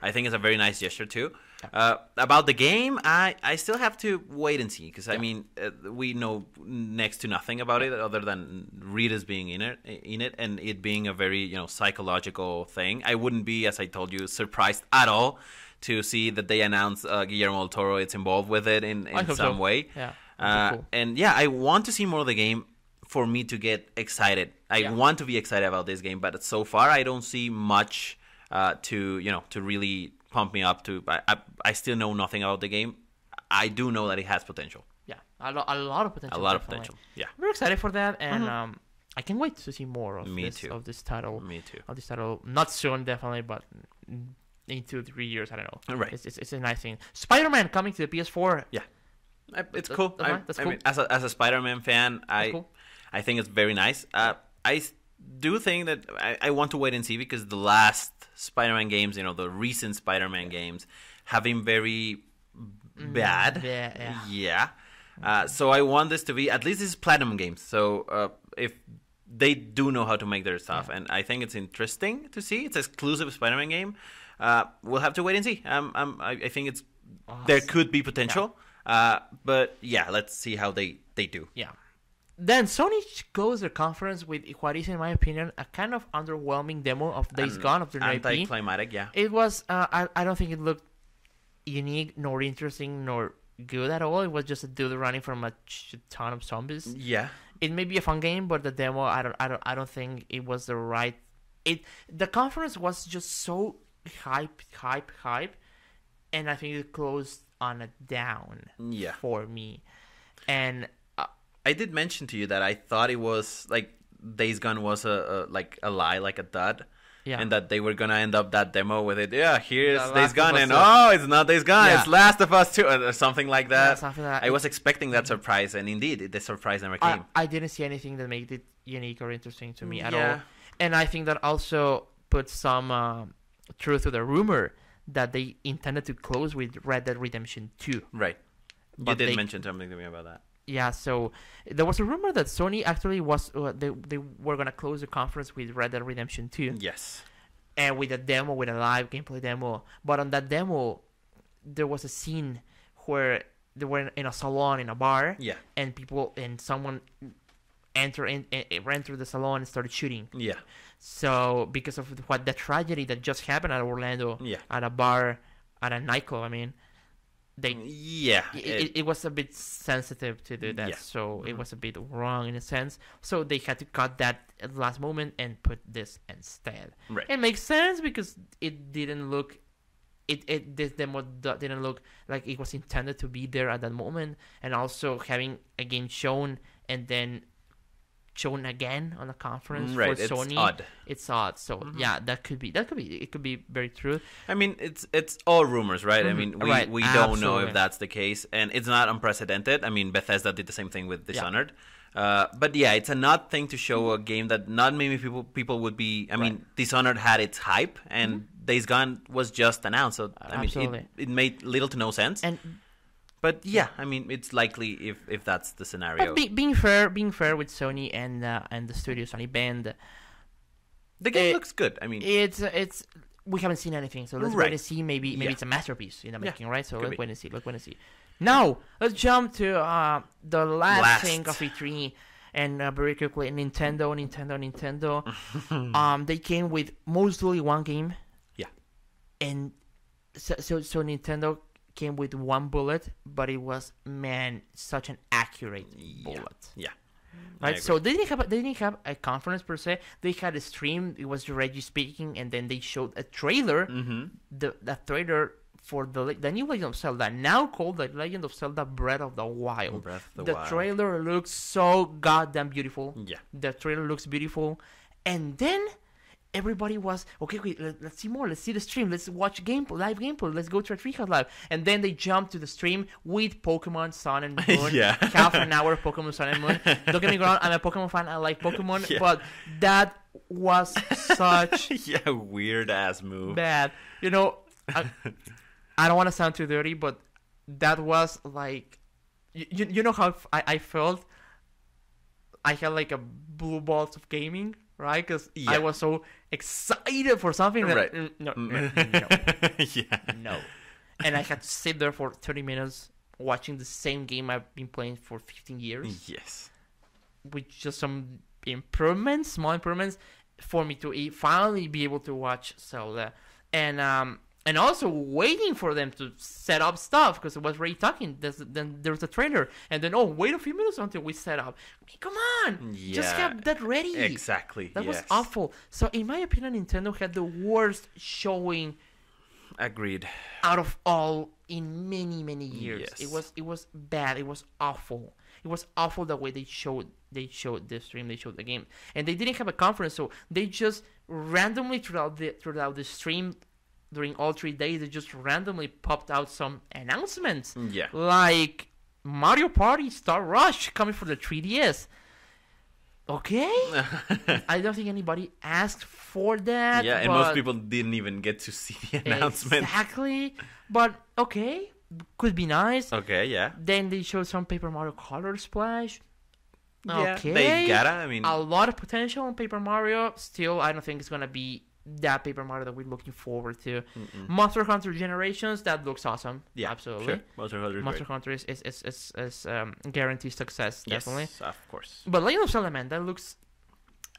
I think it's a very nice gesture too. About the game, I still have to wait and see because I mean we know next to nothing about it other than Rita's being in it and it being a very psychological thing. I wouldn't be, as I told you, surprised at all to see that they announce Guillermo del Toro is involved with it in some way. Yeah, cool. And yeah, I want to see more of the game for me to get excited. I want to be excited about this game, but so far I don't see much. To really pump me up to... I still know nothing about the game. I do know that it has potential. Yeah, a lot of potential. A lot of potential, yeah. We're excited for that, and I can wait to see more of this title. Me too. Of this title, not soon definitely, but in 2-3 years, I don't know. Right. It's a nice thing. Spider-Man coming to the PS4. Yeah, it's cool. That's cool. I mean, as a Spider-Man fan, I think it's very nice. I do think that I want to wait and see, because the last Spider-Man games, the recent Spider-Man games, have been very bad. Yeah. So I want this to be, at least this is Platinum Games. So if they do know how to make their stuff, and I think it's interesting to see. It's an exclusive Spider-Man game. We'll have to wait and see. I think it's awesome. There could be potential, but yeah, let's see how they do. Yeah. Then Sony goes their conference with what is, in my opinion, a kind of underwhelming demo of Days Gone, of their IP. Anticlimactic, yeah. It was. I don't think it looked unique, nor interesting, nor good at all. It was just a dude running from a ton of zombies. Yeah. It may be a fun game, but the demo, I don't think it was the right. The conference was just so hype, and I think it closed on a down. Yeah. For me, and I did mention to you that I thought it was like Days Gone was a lie, like a dud. Yeah. And that they were going to end up that demo with it. Yeah, here's Days Gone. And oh, it's not Days Gone. Yeah. It's Last of Us 2 or something like that. Yeah, something like that. I was expecting that surprise. And indeed, the surprise never came. I didn't see anything that made it unique or interesting to me at all. And I think that also put some truth to the rumor that they intended to close with Red Dead Redemption 2. Right. But you did mention something to me about that. Yeah, so there was a rumor that Sony actually was they were gonna close the conference with Red Dead Redemption 2. Yes, and with a demo, with a live gameplay demo. But on that demo, there was a scene where they were in a salon, in a bar. Yeah, and someone entered the salon and started shooting. Yeah. So because of the tragedy that just happened at Orlando, at a bar, at a nightclub, I mean. It was a bit sensitive to do that, so it was a bit wrong in a sense. So they had to cut that at the last moment and put this instead. Right. It makes sense because it didn't look, this demo didn't look like it was intended to be there at that moment, and also having a game shown and then shown again on a conference for Sony. It's odd. So yeah, it could be very true. I mean, it's all rumors, right? I mean, we don't know if that's the case, and it's not unprecedented. I mean, Bethesda did the same thing with Dishonored. But yeah, it's an odd thing to show a game that not many people would be. I mean, Dishonored had its hype, and Days Gone was just announced. So I mean, it made little to no sense. But yeah, I mean, it's likely if that's the scenario. But being fair with Sony and the studio Sony Band, the game looks good. I mean, it's we haven't seen anything, so let's wait and see. Maybe it's a masterpiece in the making, right? So let's wait and see. Let's wait and see. Now let's jump to the last thing of E3, and very quickly, Nintendo. They came with mostly one game. Yeah. And so Nintendo came with one bullet, but it was, man, such an accurate bullet. Yeah. Right? So they didn't have a conference per se. They had a stream. It was Reggie speaking, and then they showed a trailer. The trailer for the new Legend of Zelda, now called the Legend of Zelda Breath of the Wild. The trailer looks so goddamn beautiful. Yeah. The trailer looks beautiful. And then everybody was, okay, wait, let's see more. Let's see the stream. Let's watch live gameplay. Let's go to a Treehouse Live. And then they jumped to the stream with Pokemon Sun and Moon. Half an hour of Pokemon Sun and Moon. Don't get me wrong, I'm a Pokemon fan. I like Pokemon. Yeah. But that was such weird-ass move. Bad. You know, I don't want to sound too dirty, but that was like, you know how I felt? I had like a blue balls of gaming. Right, because I was so excited for something that no, and I had to sit there for 30 minutes watching the same game I've been playing for 15 years. Yes, with just some improvements, small improvements, for me to finally be able to watch Zelda, and also waiting for them to set up stuff because it was already talking. Then there's a trailer, and then wait a few minutes until we set up. Okay, come on, just have that ready. Exactly, that was awful. So in my opinion, Nintendo had the worst showing. Agreed. Out of all in many years, it was bad. It was awful. It was awful the way they showed the stream, they showed the game, and they didn't have a conference, so they just randomly throughout the stream during all 3 days, they just randomly popped out some announcements, like Mario Party Star Rush coming for the 3DS. Okay, I don't think anybody asked for that. Yeah, and most people didn't even get to see the announcement. Exactly, but okay, could be nice. Okay, yeah. Then they showed some Paper Mario Color Splash. Yeah, okay, they gotta. I mean, a lot of potential on Paper Mario. Still, I don't think it's gonna be that Paper Mario that we're looking forward to. Mm-mm. Monster Hunter Generations, that looks awesome. Yeah, absolutely. Sure. Monster Hunter is guaranteed success, definitely. Yes, of course. But Legend of Zelda, man, that looks.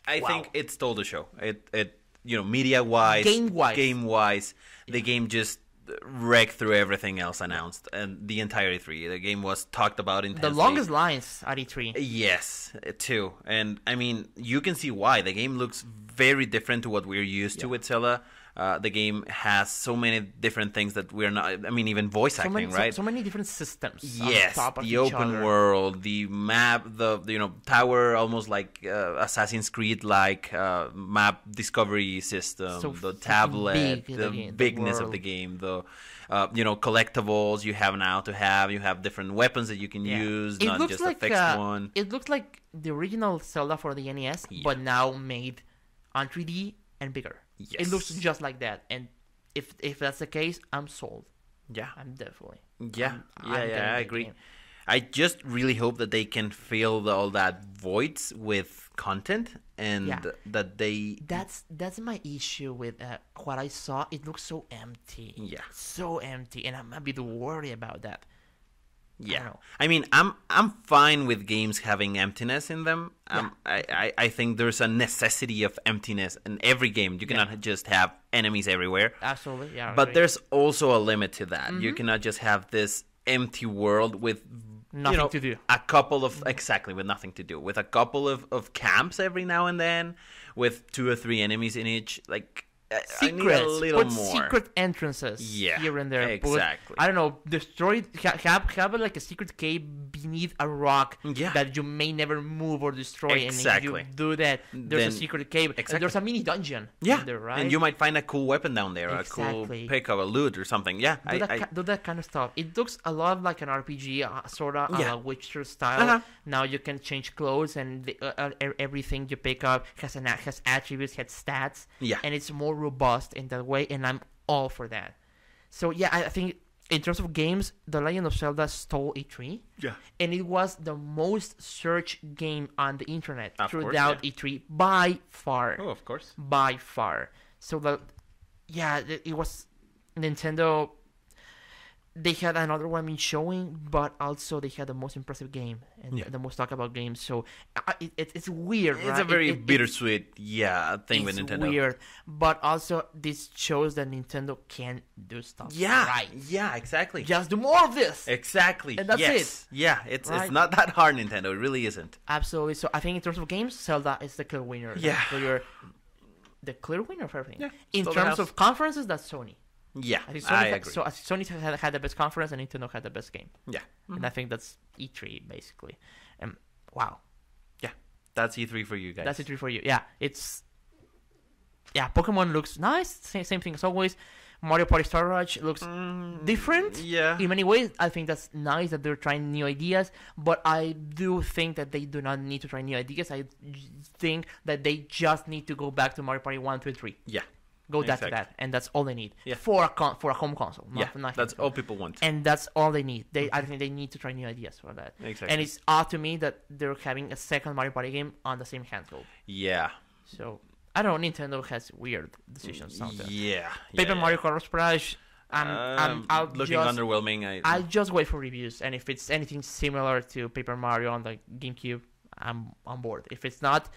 I think it stole the show. It you know, media wise, game wise, the game just wrecked through everything else announced, and the entire E3. The game was talked about intensely. The longest lines at E3. Yes, too. And I mean, you can see why. The game looks very different to what we're used to with Zelda. The game has so many different things that we're not. I mean, even voice acting, right? So many different systems. Yes, on top of the open world, the map, the tower, almost like Assassin's Creed, like map discovery system. So the tablet, the bigness of the game, the collectibles you have now to have. You have different weapons that you can use, not just a fixed one. It looks like the original Zelda for the NES, but now made on 3D and bigger. Yes. It looks just like that, and if that's the case, I'm sold. Yeah, I'm definitely. Yeah, I agree. Game. I just really hope that they can fill all that voids with content, and that they. That's my issue with what I saw. It looks so empty. Yeah, so empty, and I'm a bit worried about that. Yeah, I mean, I'm fine with games having emptiness in them. I think there's a necessity of emptiness in every game. You cannot just have enemies everywhere. Absolutely, yeah. But there's also a limit to that. Mm-hmm. You cannot just have this empty world with nothing to do. With nothing to do. With a couple of camps every now and then, with 2 or 3 enemies in each, like. Secrets, but secret entrances here and there. Exactly. But, I don't know. Destroy have like a secret cave beneath a rock that you may never move or destroy. Exactly. And if you do that, there's a secret cave. Exactly. There's a mini dungeon. Yeah. There, right? And you might find a cool weapon down there, a cool pick up, a loot or something. Yeah. Do that kind of stuff. It looks a lot like an RPG, sort of a Witcher style. Uh-huh. Now you can change clothes, and everything you pick up has attributes, has stats. Yeah. And it's more robust in that way, and I'm all for that. So yeah, I think in terms of games, The Legend of Zelda stole E3, and it was the most searched game on the internet throughout E3 by far. Oh, of course, by far. So it was Nintendo. They had another one showing, but also they had the most impressive game and the most talk about game. So it's weird, right? It's a very bittersweet thing with Nintendo. It's weird, but also this shows that Nintendo can do stuff right. Yeah, exactly. Just do more of this. Exactly. And that's it. Yeah, it's not that hard, Nintendo. It really isn't. Absolutely. So I think in terms of games, Zelda is the clear winner. Yeah. The clear winner of everything. Yeah. In terms of conferences, that's Sony. Yeah, I think agree. So Sony had the best conference, and Nintendo had the best game. Yeah, and I think that's E3 basically. Wow. Yeah, that's E3 for you guys. That's E3 for you. Yeah, Pokemon looks nice. Same thing as always. Mario Party Star Rush looks different. Yeah, in many ways. I think that's nice that they're trying new ideas, but I do think that they do not need to try new ideas. I think that they just need to go back to Mario Party 1, 2, 3. Yeah. Go to that, and that's all they need for a home console. That's all people want, and that's all they need. I think they need to try new ideas for that. Exactly, and it's odd to me that they're having a second Mario Party game on the same handheld. Yeah, so I don't know. Nintendo has weird decisions. Paper Mario Color Splash. I'm looking underwhelming. I'll just wait for reviews, and if it's anything similar to Paper Mario on the GameCube, I'm on board. If it's not,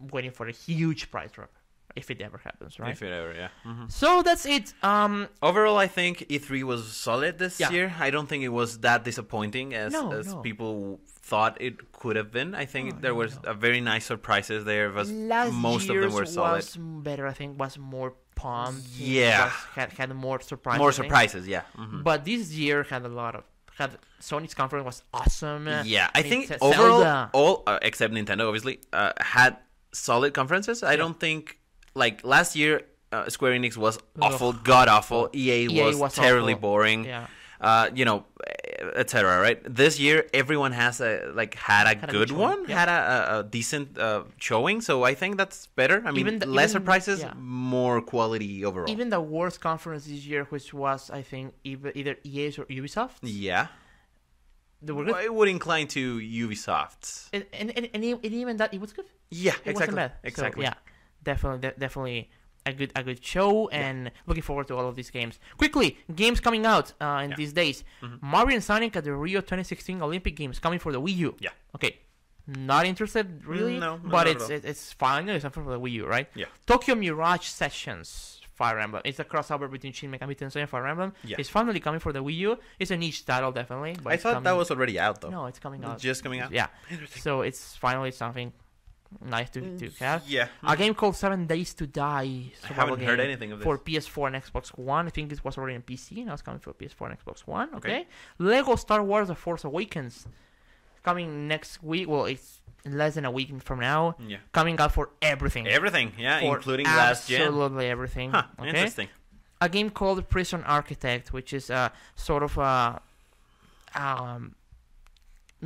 I'm waiting for a huge price drop. If it ever happens, right? If it ever, yeah. Mm-hmm. So that's it. Overall, I think E3 was solid this year. I don't think it was that disappointing as people thought it could have been. I think there was a very nice surprises there. Most of them were solid. Last year's was better. I think was more pumped. Yeah. Had more surprises. More surprises, yeah. Mm-hmm. But this year had a lot of had Sony's conference was awesome. Yeah, I think overall, all except Nintendo, obviously, had solid conferences. I don't think, like, last year, Square Enix was awful, god awful. EA was terribly awful. Boring. Yeah. You know, etc. Right. This year, everyone has had a good one, yeah. Had a decent showing. So I think that's better. I mean, lesser prices, yeah. More quality overall. Even the worst conference this year, which was I think either EA's or Ubisoft. Yeah, I would incline to Ubisoft. And even that, it was good. Yeah, exactly. So, yeah, definitely. A good show, and yeah. Looking forward to all of these games. Quickly, games coming out in these days. Mm-hmm. Mario and Sonic at the Rio 2016 Olympic Games coming for the Wii U. Yeah. Okay. Not interested, really? No. But it's fine. It's something for the Wii U, right? Yeah. Tokyo Mirage Sessions Fire Emblem. It's a crossover between Shin Megami Tensei and Fire Emblem. Yeah. It's finally coming for the Wii U. It's a niche title, definitely. But I thought that was already out, though. No, it's coming out. Just coming out? Yeah. So it's finally something... nice to have. Yeah. A game called 7 Days to Die. I haven't heard anything of this. For PS4 and Xbox One. I think this was already on PC. Now it's coming for PS4 and Xbox One. Okay. Lego Star Wars The Force Awakens. Coming next week. Well, it's less than a week from now. Yeah. Coming out for everything. Everything, yeah. For including last gen. Absolutely everything. Huh, okay? Interesting. A game called Prison Architect, which is sort of a...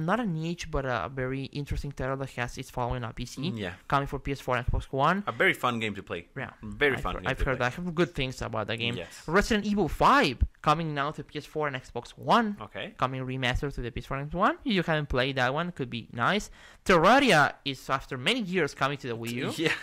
not a niche, but a very interesting title that has its following on PC. Yeah. Coming for PS4 and Xbox One. A very fun game to play. Yeah. I've heard good things about the game. Yes. Resident Evil 5 coming now to PS4 and Xbox One. Okay. Coming remastered to the PS4 and Xbox One. You haven't played that one. Could be nice. Terraria is, after many years, coming to the Wii U. Yeah.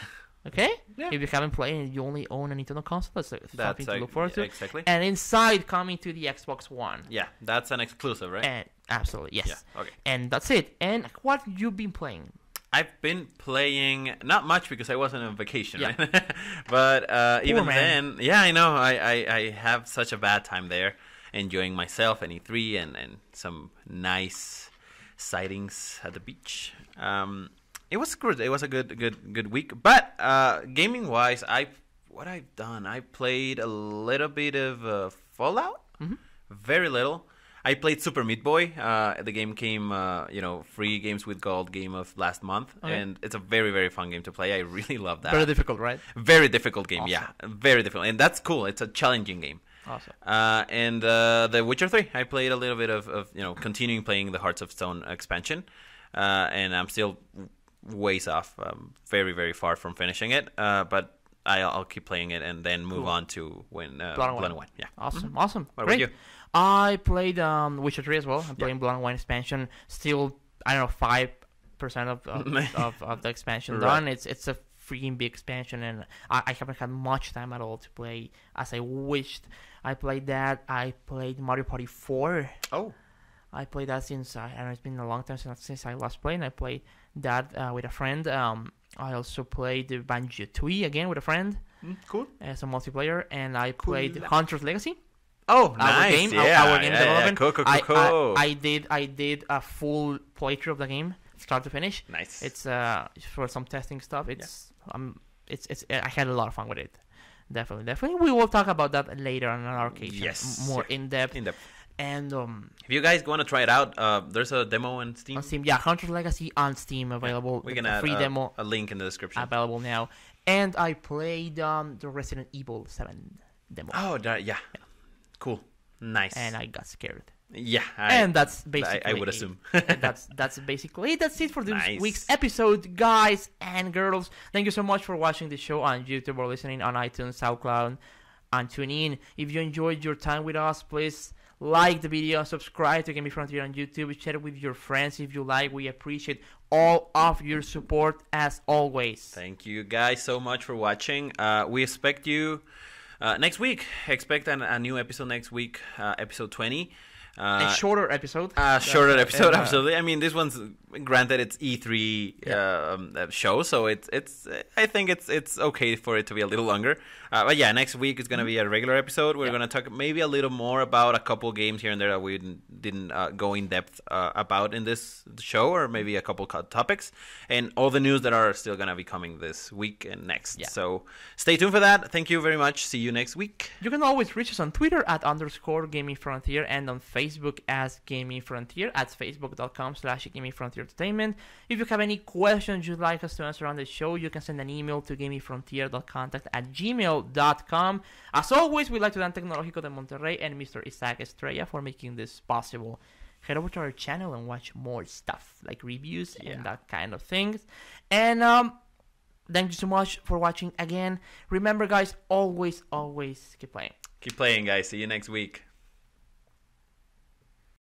Okay? Yeah. If you haven't played and you only own a Nintendo console, that's something to look forward to. Exactly. And Inside coming to the Xbox One. Yeah. That's an exclusive, right? And absolutely, yes. Yeah, okay. And that's it. And what you've been playing? I've been playing not much because I wasn't on vacation, yeah. Right? But even then, yeah, I know. I have such a bad time there, enjoying myself and E3 and some nice sightings at the beach. It was good. It was a good week. But gaming wise, I played a little bit of Fallout, very little. I played Super Meat Boy. The game came, free games with gold game of last month, and it's a very, very fun game to play. I really love that. Very difficult, right? Very difficult game, awesome. Yeah. Very difficult, and that's cool. It's a challenging game. Awesome. And The Witcher 3. I played a little bit of continuing playing the Hearts of Stone expansion, and I'm still ways off, very, very far from finishing it, but. I'll keep playing it and then move on to when Blood and Wine. Yeah. Awesome. Mm-hmm. Awesome. What about you? I played Witcher 3 as well. I'm playing Blood and Wine expansion. Still, I don't know, 5% of the expansion done. Right. It's a freaking big expansion, and I haven't had much time at all to play as I wished. I played that. I played Mario Party 4. Oh. I played that since, I don't know, it's been a long time since I last played, and I played that with a friend. I also played Banjo-Tooie again with a friend. Cool. As a multiplayer, and I played Hunter's Legacy. Oh, nice! Game, yeah, our game development. Cool. I did a full playthrough of the game, start to finish. Nice. It's for some testing stuff. It's I had a lot of fun with it. Definitely. We will talk about that later on our occasion. Yes. More in depth. And if you guys want to try it out, there's a demo on Steam. Yeah, Hunter's Legacy on Steam available. Yeah, we can add free demo. A link in the description. Available now. And I played the Resident Evil 7 demo. Oh, yeah. Cool. Nice. And I got scared. Yeah. And that's basically I would assume. that's basically it. That's it for this week's episode, guys and girls. Thank you so much for watching the show on YouTube or listening on iTunes, SoundCloud, and TuneIn. If you enjoyed your time with us, please... like the video, subscribe to Gaming Frontier on YouTube, share it with your friends if you like. We appreciate all of your support as always. Thank you guys so much for watching. We expect you next week. Expect a new episode next week, episode 20. A shorter episode. Absolutely. I mean, this one's granted it's E3 show, so it's. I think it's okay for it to be a little longer. But yeah, next week is gonna be a regular episode. We're gonna talk maybe a little more about a couple games here and there that we didn't go in depth about in this show, or maybe a couple topics, and all the news that are still gonna be coming this week and next. Yeah. So stay tuned for that. Thank you very much. See you next week. You can always reach us on Twitter at _Gaming Frontier and on Facebook. Facebook as Gaming Frontier. At facebook.com/GamingFrontierEntertainment. If you have any questions you'd like us to answer on the show, you can send an email to gamingfrontier.contact@gmail.com. As always, we'd like to thank Tecnológico de Monterrey and Mr. Isaac Estrella for making this possible. Head over to our channel and watch more stuff like reviews and that kind of things. And thank you so much for watching again. Remember, guys, always keep playing. Keep playing, guys. See you next week.